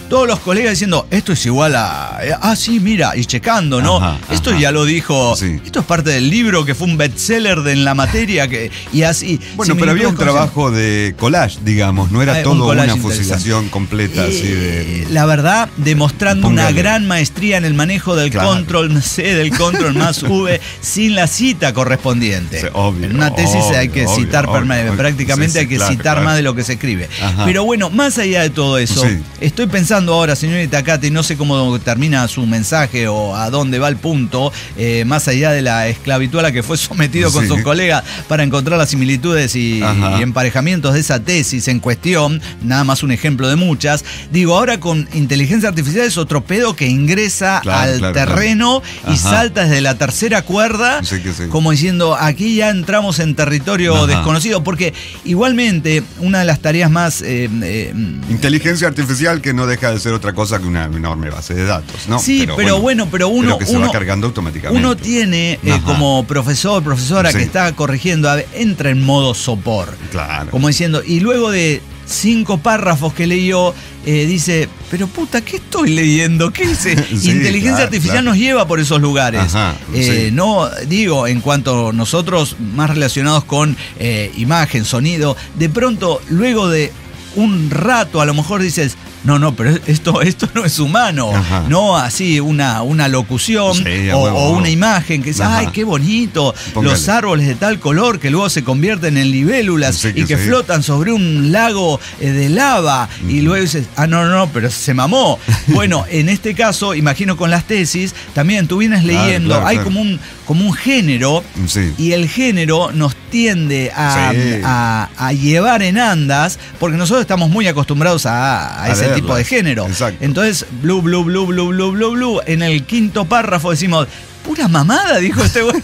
todos los colegas diciendo, esto es igual a... Ah, sí, mira, y checando, ¿no? Ajá, esto ajá. ya lo dijo... Sí. Esto es parte del libro que fue un bestseller de, en la materia que, y así... Bueno, pero había un trabajo de collage, digamos, no era eh, todo un una fusilación completa. Eh, así de, la verdad, demostrando póngale. una gran maestría en el manejo del claro. control C, del control más V, sin la cita correspondiente. Sí, obvio, en una tesis obvio, hay que obvio, citar obvio, obvio, prácticamente sí, sí, hay que claro, citar claro. más de lo que se escribe. Ajá. Pero bueno, más allá de todo eso, sí. estoy pensando ahora, señor Itacate, no sé cómo termina su mensaje o a dónde va el punto, eh, más allá de la esclavitud a la que fue sometido sí. con sus colegas para encontrar las similitudes y, y emparejamientos de esa tesis en cuestión, nada más un ejemplo de muchas. Digo, ahora con inteligencia artificial es otro pedo que ingresa claro, al claro, terreno claro. y salta desde la tercera cuerda, sí sí. como diciendo, aquí ya entramos en territorio Ajá. desconocido, porque igualmente una de las tareas más... Eh, eh, inteligencia artificial que no deja de ser otra cosa que una enorme base de datos, ¿no? Sí, pero, pero bueno, bueno, pero uno... Pero que se uno, va cargando automáticamente. Uno tiene, eh, como profesor, profesora sí. que está corrigiendo, entra en modo sopor. Claro. Como diciendo, y luego de cinco párrafos que leyó, eh, dice, pero puta, ¿qué estoy leyendo? ¿Qué hice? Sí, inteligencia claro, artificial claro. nos lleva por esos lugares. Ajá, eh, sí. No, digo, en cuanto a nosotros, más relacionados con eh, imagen, sonido, de pronto, luego de un rato, a lo mejor dices, no, no, pero esto, esto no es humano. Ajá. No así una, una locución sí, o, huevo, o una imagen que dice, ay, qué bonito, Póngale. los árboles de tal color que luego se convierten en libélulas sí, que y que sí. flotan sobre un lago de lava. Mm. Y luego dices, ah, no, no, no, pero se mamó. Bueno, en este caso, imagino con las tesis, también tú vienes leyendo, claro, claro, hay claro. como un, como un género sí. y el género nos tiende a, sí. a, a llevar en andas, porque nosotros estamos muy acostumbrados a, a, a ese ver. tipo de género. Exacto. Entonces, blue, blue, blue, blue, blue, blue, blue. En el quinto párrafo decimos, pura mamada, dijo este güey.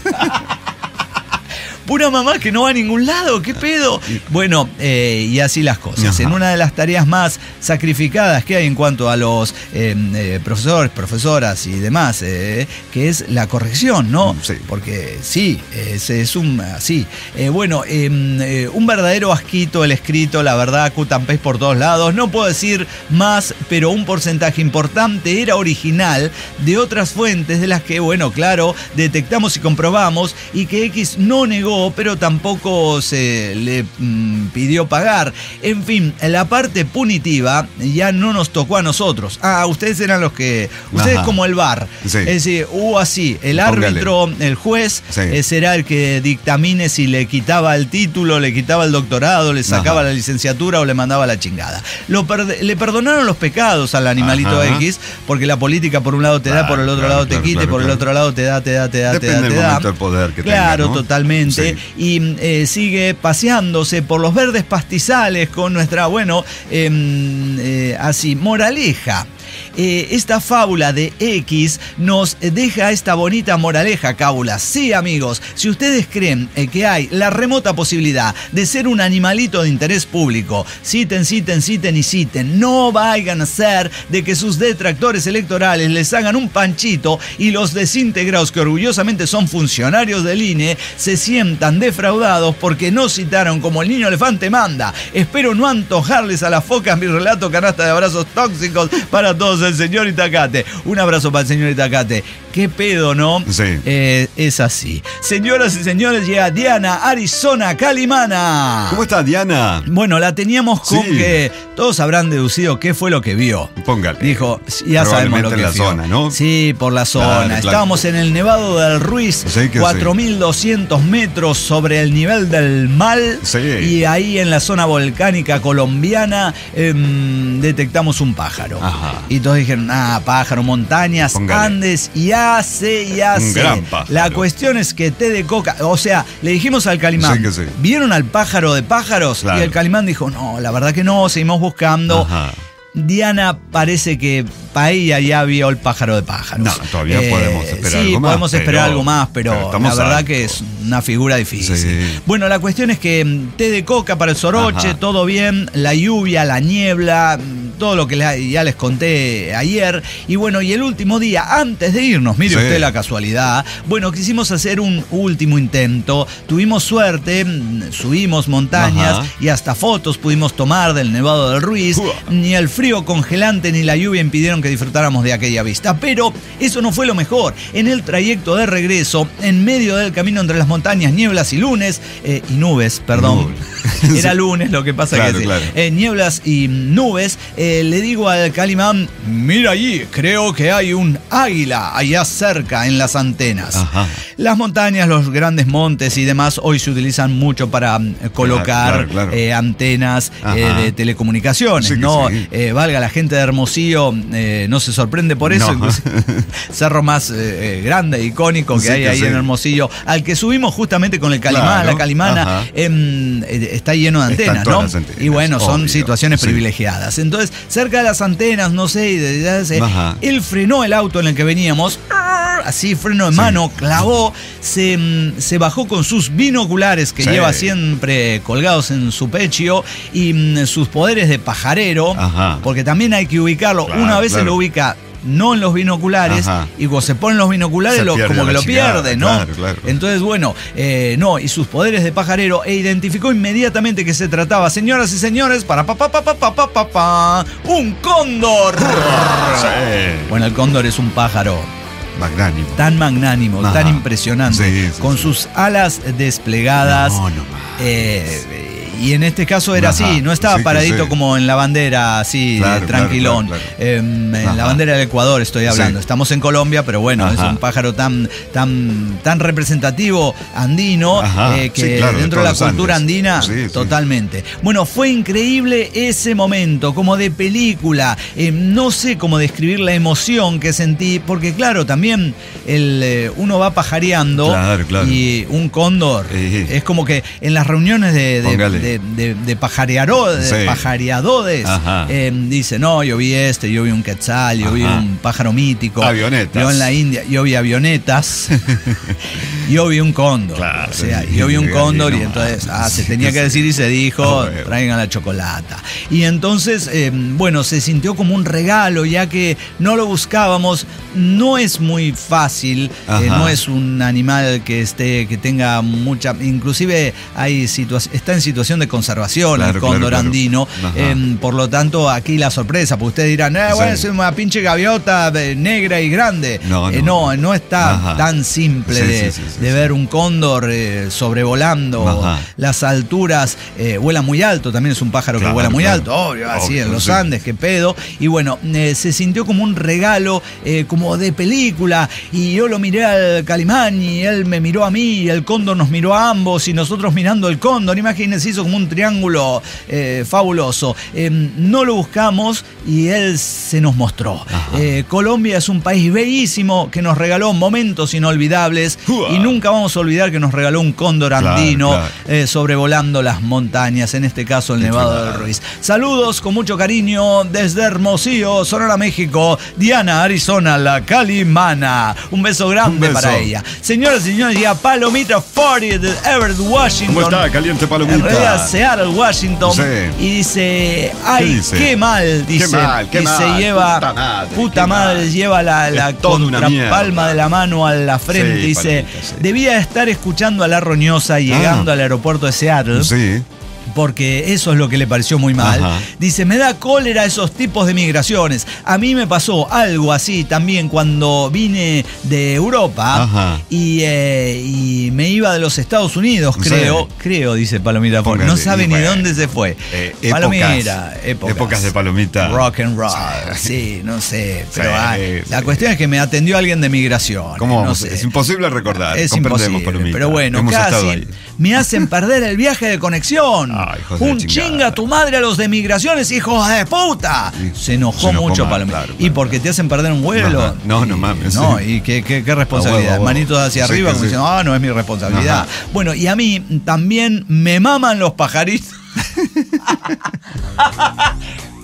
Pura mamá que no va a ningún lado, ¿qué pedo? Bueno, eh, y así las cosas. Ajá. En una de las tareas más sacrificadas que hay en cuanto a los eh, eh, profesores, profesoras y demás, eh, que es la corrección, ¿no? Sí. Porque sí, es, es un... así. Eh, bueno, eh, eh, un verdadero asquito el escrito, la verdad, cutampés por todos lados. No puedo decir más, pero un porcentaje importante era original de otras fuentes de las que, bueno, claro, detectamos y comprobamos y que X no negó, pero tampoco se le mm, pidió pagar. En fin, la parte punitiva ya no nos tocó a nosotros. Ah, ustedes eran los que... Ustedes Ajá. como el V A R. Sí. Es decir, hubo así. El árbitro, Póngale. el juez, sí. eh, será el que dictamine si le quitaba el título, le quitaba el doctorado, le sacaba Ajá. la licenciatura o le mandaba la chingada. Lo per- le perdonaron los pecados al animalito Ajá. X, porque la política por un lado te da, ah, por el otro claro, lado te claro, quita, claro, y por claro. el otro lado te da, te da, te da, Depende te da. Depende del momento del poder que Claro, tenga, ¿no? totalmente. Sí. Y eh, sigue paseándose por los verdes pastizales con nuestra, bueno, eh, eh, así, moraleja. Eh, esta fábula de X nos deja esta bonita moraleja, cábula. Sí, amigos, si ustedes creen eh, que hay la remota posibilidad de ser un animalito de interés público, citen, citen, citen y citen. No vayan a ser de que sus detractores electorales les hagan un panchito y los desintegrados que orgullosamente son funcionarios del I N E se sientan defraudados porque no citaron como el niño elefante manda. Espero no antojarles a las focas mi relato canasta de abrazos tóxicos para todos, el señor Itacate. Un abrazo para el señor Itacate. Qué pedo, ¿no? Sí. Eh, es así. Señoras y señores, llega Diana, Arizona, Calimana. ¿Cómo está, Diana? Bueno, la teníamos con sí. que todos habrán deducido qué fue lo que vio. Póngale. Dijo, ya sabemos lo que vio. En la zona, ¿no? Sí, por la zona. Claro, claro. Estábamos en el Nevado del Ruiz, sí, cuatro mil doscientos sí. metros sobre el nivel del mar. Sí. Y ahí en la zona volcánica colombiana eh, detectamos un pájaro. Ajá. Y todos dijeron, ah, pájaro, montañas, Póngale. Andes, ya sé, ya Un sé. Gran pájaro. La cuestión es que té de coca, o sea, le dijimos al Calimán, sí que sí. ¿vieron al pájaro de pájaros? Claro. Y el Calimán dijo, no, la verdad que no, seguimos buscando. Ajá. Diana parece que para ella ya vio el pájaro de pájaros. No, todavía eh, podemos esperar sí, algo más. Sí, podemos esperar pero, algo más, pero, pero la verdad alto. que es una figura difícil. Sí. Bueno, la cuestión es que té de coca para el soroche, ajá, todo bien, la lluvia, la niebla, todo lo que ya les conté ayer. Y bueno, y el último día, antes de irnos, mire sí. usted la casualidad, bueno, quisimos hacer un último intento, tuvimos suerte, subimos montañas, ajá, y hasta fotos pudimos tomar del Nevado del Ruiz, Uah. ni el frío congelante ni la lluvia impidieron que disfrutáramos de aquella vista. Pero eso no fue lo mejor. En el trayecto de regreso, en medio del camino entre las montañas, nieblas y lunes, eh, y nubes, perdón. Nube. Era lunes, lo que pasa claro, que sí. Claro. Eh, nieblas y nubes, eh, le digo al Calimán, mira allí, creo que hay un águila allá cerca en las antenas. Ajá. Las montañas, los grandes montes y demás hoy se utilizan mucho para eh, colocar claro, claro, claro. Eh, antenas eh, de telecomunicaciones, sí ¿no? Sí. Eh, Valga, la gente de Hermosillo eh, no se sorprende por eso. No. Cerro más eh, grande, icónico que sí, hay que ahí sí. en Hermosillo, al que subimos justamente con el Calimán, claro, la Calimana, eh, está lleno de antenas, ¿no? Antenas, y bueno, obvio, son situaciones sí. privilegiadas. Entonces, cerca de las antenas, no sé, eh, él frenó el auto en el que veníamos, así, freno de mano, sí. clavó, se, se bajó con sus binoculares que sí. lleva siempre colgados en su pecho y sus poderes de pajarero. Ajá. Porque también hay que ubicarlo. Claro, Una vez claro. se lo ubica no en los binoculares, ajá, y cuando se ponen los binoculares lo, como que lo chingada, pierde, ¿no? Claro, claro. Entonces, bueno, eh, no, y sus poderes de pajarero, e identificó inmediatamente que se trataba, señoras y señores, para pa pa pa pa pa pa pa pa un cóndor. Sí. Bueno, el cóndor es un pájaro magnánimo. Tan magnánimo, ajá, tan impresionante, sí, sí, con sí. sus alas desplegadas. No, no más. Eh, Y en este caso era ajá, así, no estaba sí paradito sí. como en la bandera, así, claro, tranquilón. Claro, claro, claro. Eh, en ajá. la bandera del Ecuador estoy hablando. Sí. Estamos en Colombia, pero bueno, ajá. es un pájaro tan, tan, tan representativo andino eh, que sí, claro, dentro de, de la cultura Andes. andina, sí, totalmente. Sí. Bueno, fue increíble ese momento, como de película. Eh, no sé cómo describir la emoción que sentí, porque claro, también el, eh, uno va pajareando claro, claro. y un cóndor. Sí. Es como que en las reuniones de... de De, de, de, pajarearo, de sí. pajareadores eh, dice, no, yo vi este, yo vi un quetzal, yo ajá. vi un pájaro mítico, avionetas, yo en la India, yo vi avionetas, yo vi un cóndor, claro, o sea, yo vi un cóndor y, y entonces ah, se tenía que decir y se dijo, oh, traigan la chocolata, y entonces eh, bueno, se sintió como un regalo ya que no lo buscábamos. No es muy fácil, eh, no es un animal que esté, que tenga mucha, inclusive hay situaciones, está en situación de conservación, claro, el cóndor claro, claro. andino. Eh, por lo tanto, aquí la sorpresa, porque ustedes dirán, eh, bueno, sí. es una pinche gaviota negra y grande. No, no, eh, no, no está ajá. tan simple sí, de, sí, sí, sí, de sí. ver un cóndor eh, sobrevolando ajá. las alturas. Eh, vuela muy alto, también es un pájaro claro, que vuela muy claro. alto, obvio, así obvio, en los sí. Andes, qué pedo. Y bueno, eh, se sintió como un regalo, eh, como de película, y yo lo miré al Calimán y él me miró a mí, y el cóndor nos miró a ambos, y nosotros mirando el cóndor, imagínense, se hizo como un triángulo eh, fabuloso. Eh, no lo buscamos y él se nos mostró. Eh, Colombia es un país bellísimo que nos regaló momentos inolvidables Uah. y nunca vamos a olvidar que nos regaló un cóndor claro, andino claro. Eh, sobrevolando las montañas, en este caso el Nevado claro. del Ruiz. Saludos con mucho cariño desde Hermosillo, Sonora, México, Diana, Arizona, la Calimana. Un beso grande un beso. para ella. Señoras y señores, ya Palomita cuarenta de Everett, Washington. ¿Cómo está? Caliente Palomita. Seattle, Washington, sí. y dice, ay, dice? qué mal, dice, qué mal, qué y mal, se lleva, puta madre, puta madre lleva la, la contrapalma de la mano a la frente, sí, dice, palita, sí. debía estar escuchando a la roñosa llegando ah. al aeropuerto de Seattle. Sí. Porque eso es lo que le pareció muy mal. Ajá. Dice, me da cólera esos tipos de migraciones. A mí me pasó algo así también cuando vine de Europa y, eh, y me iba de los Estados Unidos, creo. Sí. Creo, dice Palomita. Póngase, no sabe ni bueno, dónde se fue. Eh, épocas, Palomita, épocas. Épocas de Palomita. Rock and roll. Sí, sí no sé. Pero sí, ay, sí. la cuestión es que me atendió alguien de migración. ¿Cómo? No sé. Es imposible recordar. Es imposible, Palomita. Pero bueno, Hemos casi me hacen perder el viaje de conexión. Ay, un chinga a tu madre a los de migraciones, hijos de puta. Sí, se enojó, se enojó mucho mal, Palomita. Claro, claro. Y porque te hacen perder un vuelo. Ajá. No, no mames. No, sí. y qué, qué, qué responsabilidad. Ah, bueno, bueno. Manitos hacia sí, arriba, como sí. diciendo, ah, oh, no es mi responsabilidad. Ajá. Bueno, y a mí también me maman los pajaritos.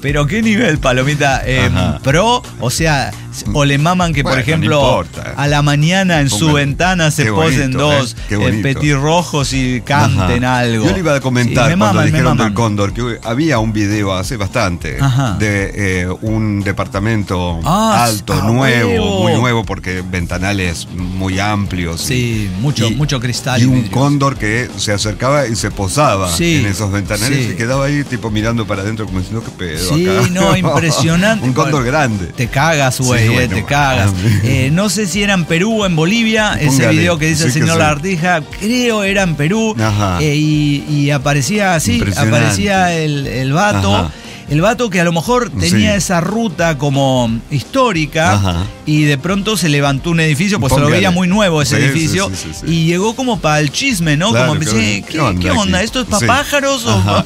Pero qué nivel, Palomita. Eh, pro, o sea, o le maman que, bueno, por ejemplo, no a la mañana en Pongan, su ventana se bonito, posen dos eh, eh, petirrojos y canten Ajá. algo. Yo le iba a comentar sí, maman, cuando dijeron del Cóndor que había un video hace bastante Ajá. de eh, un departamento ah, alto, ah, nuevo, huevo. muy nuevo, porque ventanales muy amplios. Sí, y, mucho, y, mucho cristal. Y un vidrios. cóndor que se acercaba y se posaba sí, en esos ventanales sí. y quedaba ahí tipo mirando para adentro como diciendo, ¿qué pedo sí, acá? Sí, no, impresionante. Un cóndor grande. Te cagas, güey. Sí. Eh, bueno, te cagas. Eh, no sé si era en Perú o en Bolivia, Póngale, ese video que dice sí el señor Lagartija, creo era en Perú, eh, y, y aparecía así, aparecía el, el vato. Ajá. El vato que a lo mejor tenía sí. esa ruta como histórica Ajá. y de pronto se levantó un edificio, pues Póngale. se lo veía muy nuevo ese sí, edificio, sí, sí, sí, sí. y llegó como para el chisme, ¿no? Claro, como claro. ¿Qué, ¿Qué onda? ¿Qué onda? ¿Esto es para sí. pájaros? O pa...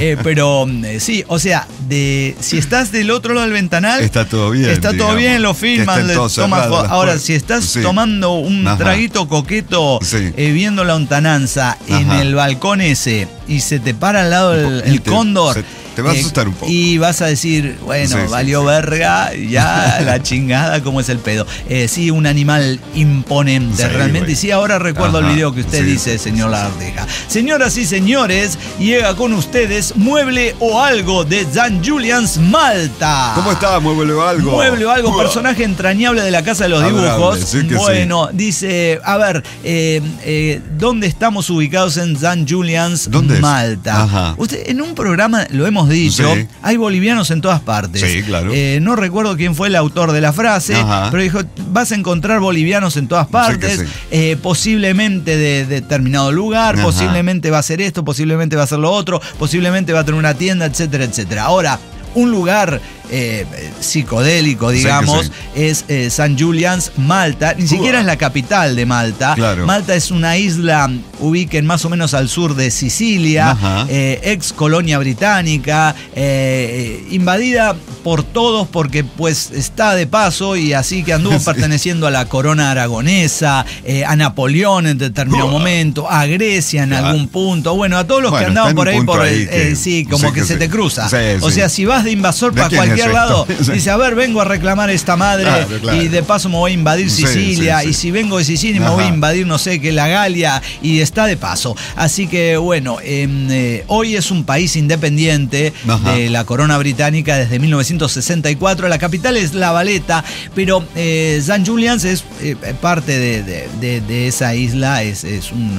eh, pero eh, sí, o sea, de, si estás del otro lado del ventanal, está todo bien, está digamos. todo bien, lo filmas, le tomas. Ahora, si estás sí. tomando un Ajá. traguito coqueto, sí. eh, viendo la lontananza en el balcón ese, y se te para al lado el, el cóndor, se... Te vas a asustar un poco. Y vas a decir, bueno, sí, valió sí, verga, sí. ya la chingada, cómo es el pedo. Eh, sí, un animal imponente, sí, realmente. Wey. Y sí, ahora recuerdo Ajá, el video que usted sí, dice, señor sí, Lagartija. Sí. Señoras y señores, llega con ustedes Mueble o Algo de Saint Julian's, Malta. ¿Cómo está Mueble o Algo? Mueble o Algo, personaje entrañable de la Casa de los Dibujos. Sí bueno, sí. dice, a ver, eh, eh, ¿dónde estamos ubicados en Saint Julian's, ¿Dónde Malta? Ajá. Usted, en un programa, lo hemos dicho, sí. hay bolivianos en todas partes. Sí, claro. Eh, no recuerdo quién fue el autor de la frase, Ajá. pero dijo, vas a encontrar bolivianos en todas partes, sí sí. eh, posiblemente de, de determinado lugar, Ajá. posiblemente va a ser esto, posiblemente va a ser lo otro, posiblemente va a tener una tienda, etcétera, etcétera. Ahora, un lugar eh, psicodélico, digamos, sí sí. es eh, Saint Julian's, Malta. Ni Cuba. siquiera es la capital de Malta. Claro. Malta es una isla, ubiquen más o menos al sur de Sicilia, eh, ex colonia británica, eh, invadida por todos porque pues está de paso y así que anduvo sí. perteneciendo a la corona aragonesa, eh, a Napoleón en determinado Cuba. momento, a Grecia en Cuba. algún punto, bueno, a todos los bueno, que andaban por ahí, por ahí, eh, que, sí, como sí, que, que se sí. te cruza. Sí, sí. O sea, si vas de invasor ¿De para cualquier es lado, sí. dice, a ver, vengo a reclamar esta madre claro, claro. y de paso me voy a invadir Sicilia sí, sí, sí. y si vengo de Sicilia Ajá. me voy a invadir, no sé, que la Galia y está de paso. Así que, bueno, eh, eh, hoy es un país independiente Ajá. de la corona británica desde mil novecientos sesenta y cuatro. La capital es La Valeta, pero eh, Saint Julian's es eh, parte de, de, de, de esa isla, es, es un,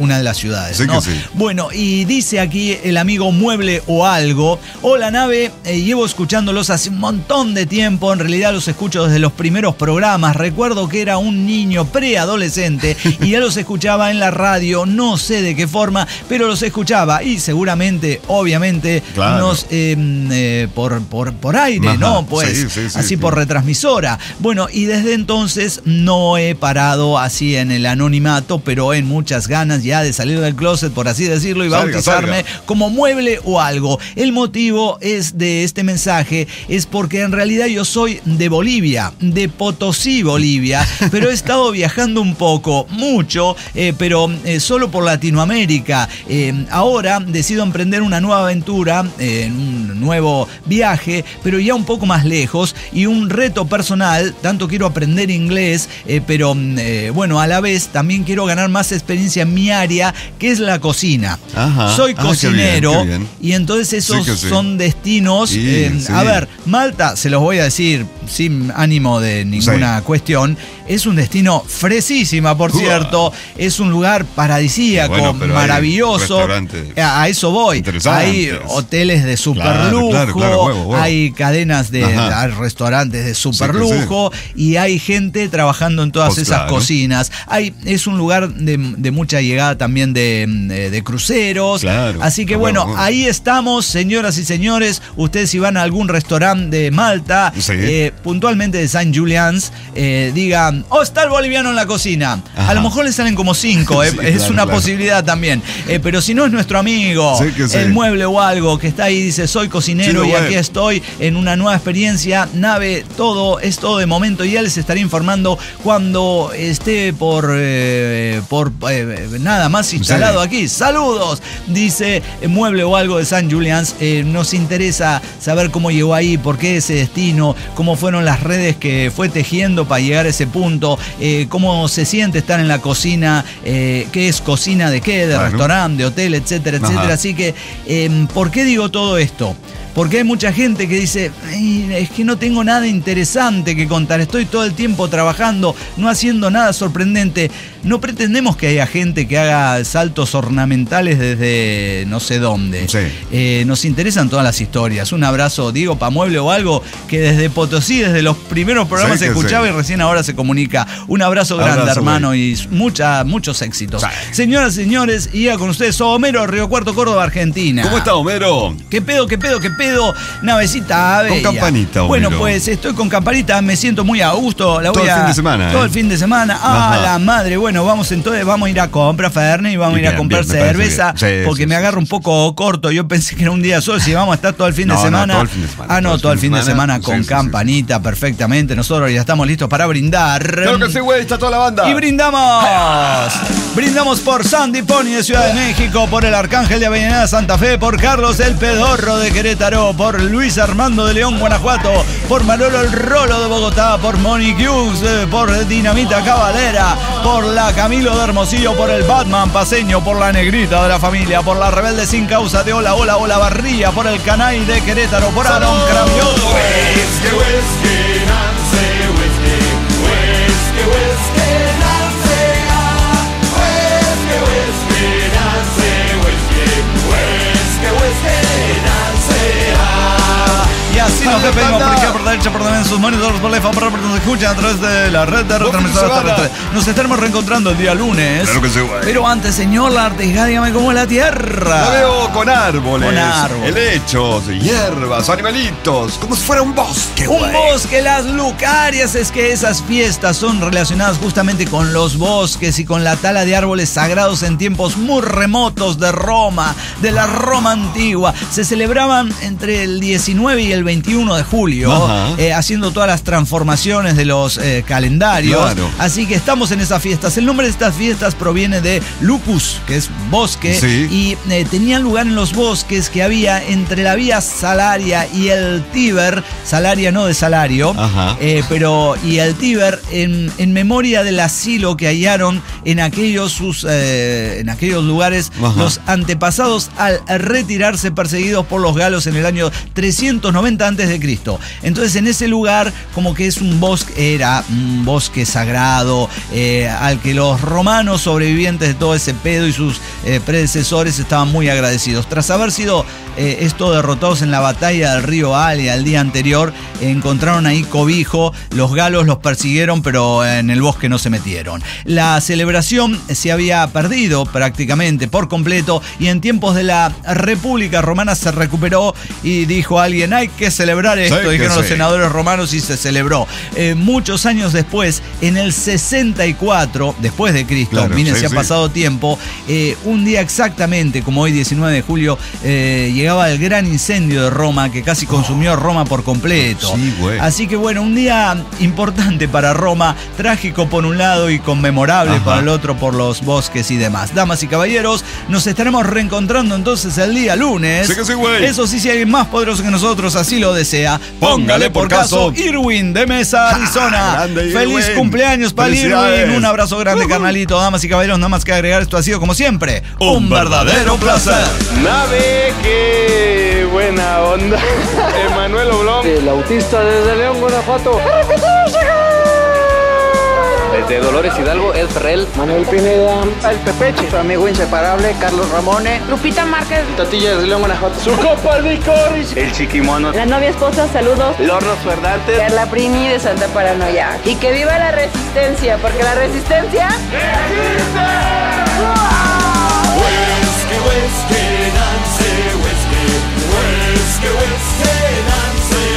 una de las ciudades. Sí ¿no? sí. Bueno, y dice aquí el amigo Mueble o Algo, hola nave, eh, llevo escuchándolos hace un montón de tiempo, en realidad los escucho desde los primeros programas, recuerdo que era un niño preadolescente y ya los escuchaba en la radio, no sé de qué forma, pero los escuchaba y seguramente, obviamente, claro. nos, eh, eh, por, por, por aire, Ajá. ¿no? Pues sí, sí, sí, así sí. por retransmisora. Bueno, y desde entonces no he parado así en el anonimato, pero en muchas ganas ya de salir del closet, por así decirlo, y salga, bautizarme salga. como Mueble o Algo. El motivo es de este mensaje es porque en realidad yo soy de Bolivia, de Potosí, Bolivia, pero he estado viajando un poco, mucho, eh, pero eh, solo por Latinoamérica. Eh, ahora decido emprender una nueva aventura, eh, un nuevo viaje, pero ya un poco más lejos y un reto personal, tanto quiero aprender inglés, eh, pero eh, bueno, a la vez también quiero ganar más experiencia en mi área, que es la cocina. Ajá. Soy ah, cocinero qué bien, qué bien. y entonces esos sí sí. son destinos... Y... Eh, sí. A ver, Malta, se los voy a decir sin ánimo de ninguna sí. cuestión, es un destino fresísima, por Uah. cierto, es un lugar paradisíaco, bueno, maravilloso, a eso voy, hay hoteles de superlujo, claro, claro, claro, huevo, huevo. hay cadenas de hay restaurantes de superlujo sí, sí. y hay gente trabajando en todas pues, esas claro. cocinas, hay, es un lugar de, de mucha llegada también de, de, de cruceros, claro. así que bueno, bueno, ahí estamos, señoras y señores, ustedes si van a algún restaurante de Malta, sí. eh, puntualmente de Saint Julian's, eh, digan, oh, está el boliviano en la cocina. Ajá. A lo mejor le salen como cinco, eh, sí, es claro, una claro. posibilidad también. Eh, pero si no es nuestro amigo, sí sí. el Mueble o Algo, que está ahí, dice, soy cocinero sí, y aquí estoy en una nueva experiencia, nave, todo, es todo de momento y ya les estaré informando cuando esté por, eh, por eh, nada más instalado sí. aquí. Saludos, dice Mueble o Algo de Saint Julian's. Eh, nos interesa saber cómo llegó ahí, por qué ese destino, cómo fueron las redes que fue tejiendo para llegar a ese punto, eh, cómo se siente estar en la cocina, eh, qué es cocina de qué, de claro. restaurante, de hotel, etcétera, etcétera. Ajá. Así que, eh, ¿por qué digo todo esto? Porque hay mucha gente que dice, es que no tengo nada interesante que contar, estoy todo el tiempo trabajando, no haciendo nada sorprendente. No pretendemos que haya gente que haga saltos ornamentales desde no sé dónde. Sí. Eh, nos interesan todas las historias. Un abrazo, digo, para Mueble o Algo, que desde Potosí, desde los primeros programas sí, se escuchaba sí. y recién ahora se comunica. Un abrazo grande, abrazo, hermano, wey. y mucha, muchos éxitos. Sí. Señoras, señores, y ya con ustedes, Homero, Río Cuarto, Córdoba, Argentina. ¿Cómo está, Homero? ¿Qué pedo, qué pedo, qué pedo? Navecita bella. Con campanita, Homero. Bueno, pues estoy con campanita, me siento muy a gusto. La voy todo a, el fin de semana. Todo eh. el fin de semana. Ah, Ajá. la madre. Bueno, vamos entonces, vamos a ir a comprar Fernet y vamos a ir bien, a comprar bien, cerveza. Sí, porque sí, me sí, agarro sí. un poco corto. Yo pensé que era un día solo. Si vamos a estar todo el fin, no, de, semana. No, todo el fin de semana. Ah, no, todo, todo el fin de semana, semana con sí, sí, campanita, sí. perfectamente. Nosotros ya estamos listos para brindar. Claro que sí, güey, está toda la banda. Y brindamos. ¡Ah! Brindamos por Sandy Pony de Ciudad de México, por el Arcángel de Avellaneda Santa Fe, por Carlos el Pedorro de Querétaro, por Luis Armando de León, Guanajuato, por Manolo el Rolo de Bogotá, por Monique Hughes, por Dinamita Cabalera, por la Camilo de Hermosillo, por el Batman Paseño, por la Negrita de la Familia, por la Rebelde Sin Causa de Hola, Hola, Hola Barría, por el Canay de Querétaro, por Aaron Cravión. Whisky, whisky, Nancy, whisky, whisky, whisky, Nancy, ah, whisky, whisky, Nancy, whisky, whisky, whisky, Nancy. Y así nos despedimos por izquierda, por la derecha, por también sus monitores, por la efa, por la nos escuchan a través de la red de retransmisoras terrestres. Nos estaremos reencontrando el día lunes. Claro que sí, güey. Pero antes, señor, la artesía, dígame cómo es la tierra. La veo con árboles, con árboles, helechos, hierbas, animalitos, como si fuera un bosque, güey. Un bosque, las lucarias. Es que esas fiestas son relacionadas justamente con los bosques y con la tala de árboles sagrados en tiempos muy remotos de Roma, de la Roma antigua. Se celebraban entre el diecinueve y el veintiuno de julio, eh, haciendo todas las transformaciones de los eh, calendarios. Claro. Así que estamos en esas fiestas. El nombre de estas fiestas proviene de Lucus, que es bosque, sí. y eh, tenían lugar en los bosques que había entre la vía Salaria y el Tíber, Salaria no de salario, eh, pero y el Tíber, en, en memoria del asilo que hallaron en aquellos, sus, eh, en aquellos lugares, Ajá. los antepasados al retirarse perseguidos por los galos en el año trescientos noventa antes de Cristo. Entonces en ese lugar como que es un bosque, era un bosque sagrado eh, al que los romanos sobrevivientes de todo ese pedo y sus eh, predecesores estaban muy agradecidos. Tras haber sido eh, esto derrotados en la batalla del río Alia el día anterior, eh, encontraron ahí cobijo, los galos los persiguieron pero en el bosque no se metieron. La celebración se había perdido prácticamente por completo y en tiempos de la República Romana se recuperó y dijo a alguien, hay que celebrar esto, sí, dijeron sí. los senadores romanos y se celebró. Eh, muchos años después, en el sesenta y cuatro, después de Cristo, claro, miren sí, si ha sí. pasado tiempo, eh, un día exactamente como hoy, diecinueve de julio, eh, llegaba el gran incendio de Roma que casi consumió oh. Roma por completo. Sí, güey. Así que bueno, un día importante para Roma, trágico por un lado y conmemorable Ajá. para el otro por los bosques y demás. Damas y caballeros, nos estaremos reencontrando entonces el día lunes. Sí que sí, güey. Eso sí, si hay más poderoso que nosotros, así lo desea, póngale por caso, Irwin de Mesa, Arizona. Ah, feliz cumpleaños para Irwin, un abrazo grande, uh-huh. carnalito. Damas y caballeros, nada más que agregar, esto ha sido como siempre un, un verdadero, verdadero placer. placer. Nave, qué buena onda. Emanuel Oblón, el autista desde León, Guanajuato. Desde Dolores Hidalgo, El Ferrell, Manuel Pineda, El Pepeche, su amigo inseparable, Carlos Ramone, Lupita Márquez, Tatilla de León, Guanajuato, su copa de licor, El Chiquimono, la novia esposa, saludos, Lornos Fernández, Carla Prini de Santa Paranoia. Y que viva la resistencia, porque la resistencia ¡existe! Whisky, whisky, Nancy, whisky, whisky, whisky, Nancy.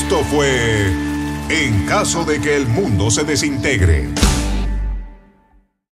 Esto fue En caso de que el mundo se desintegre.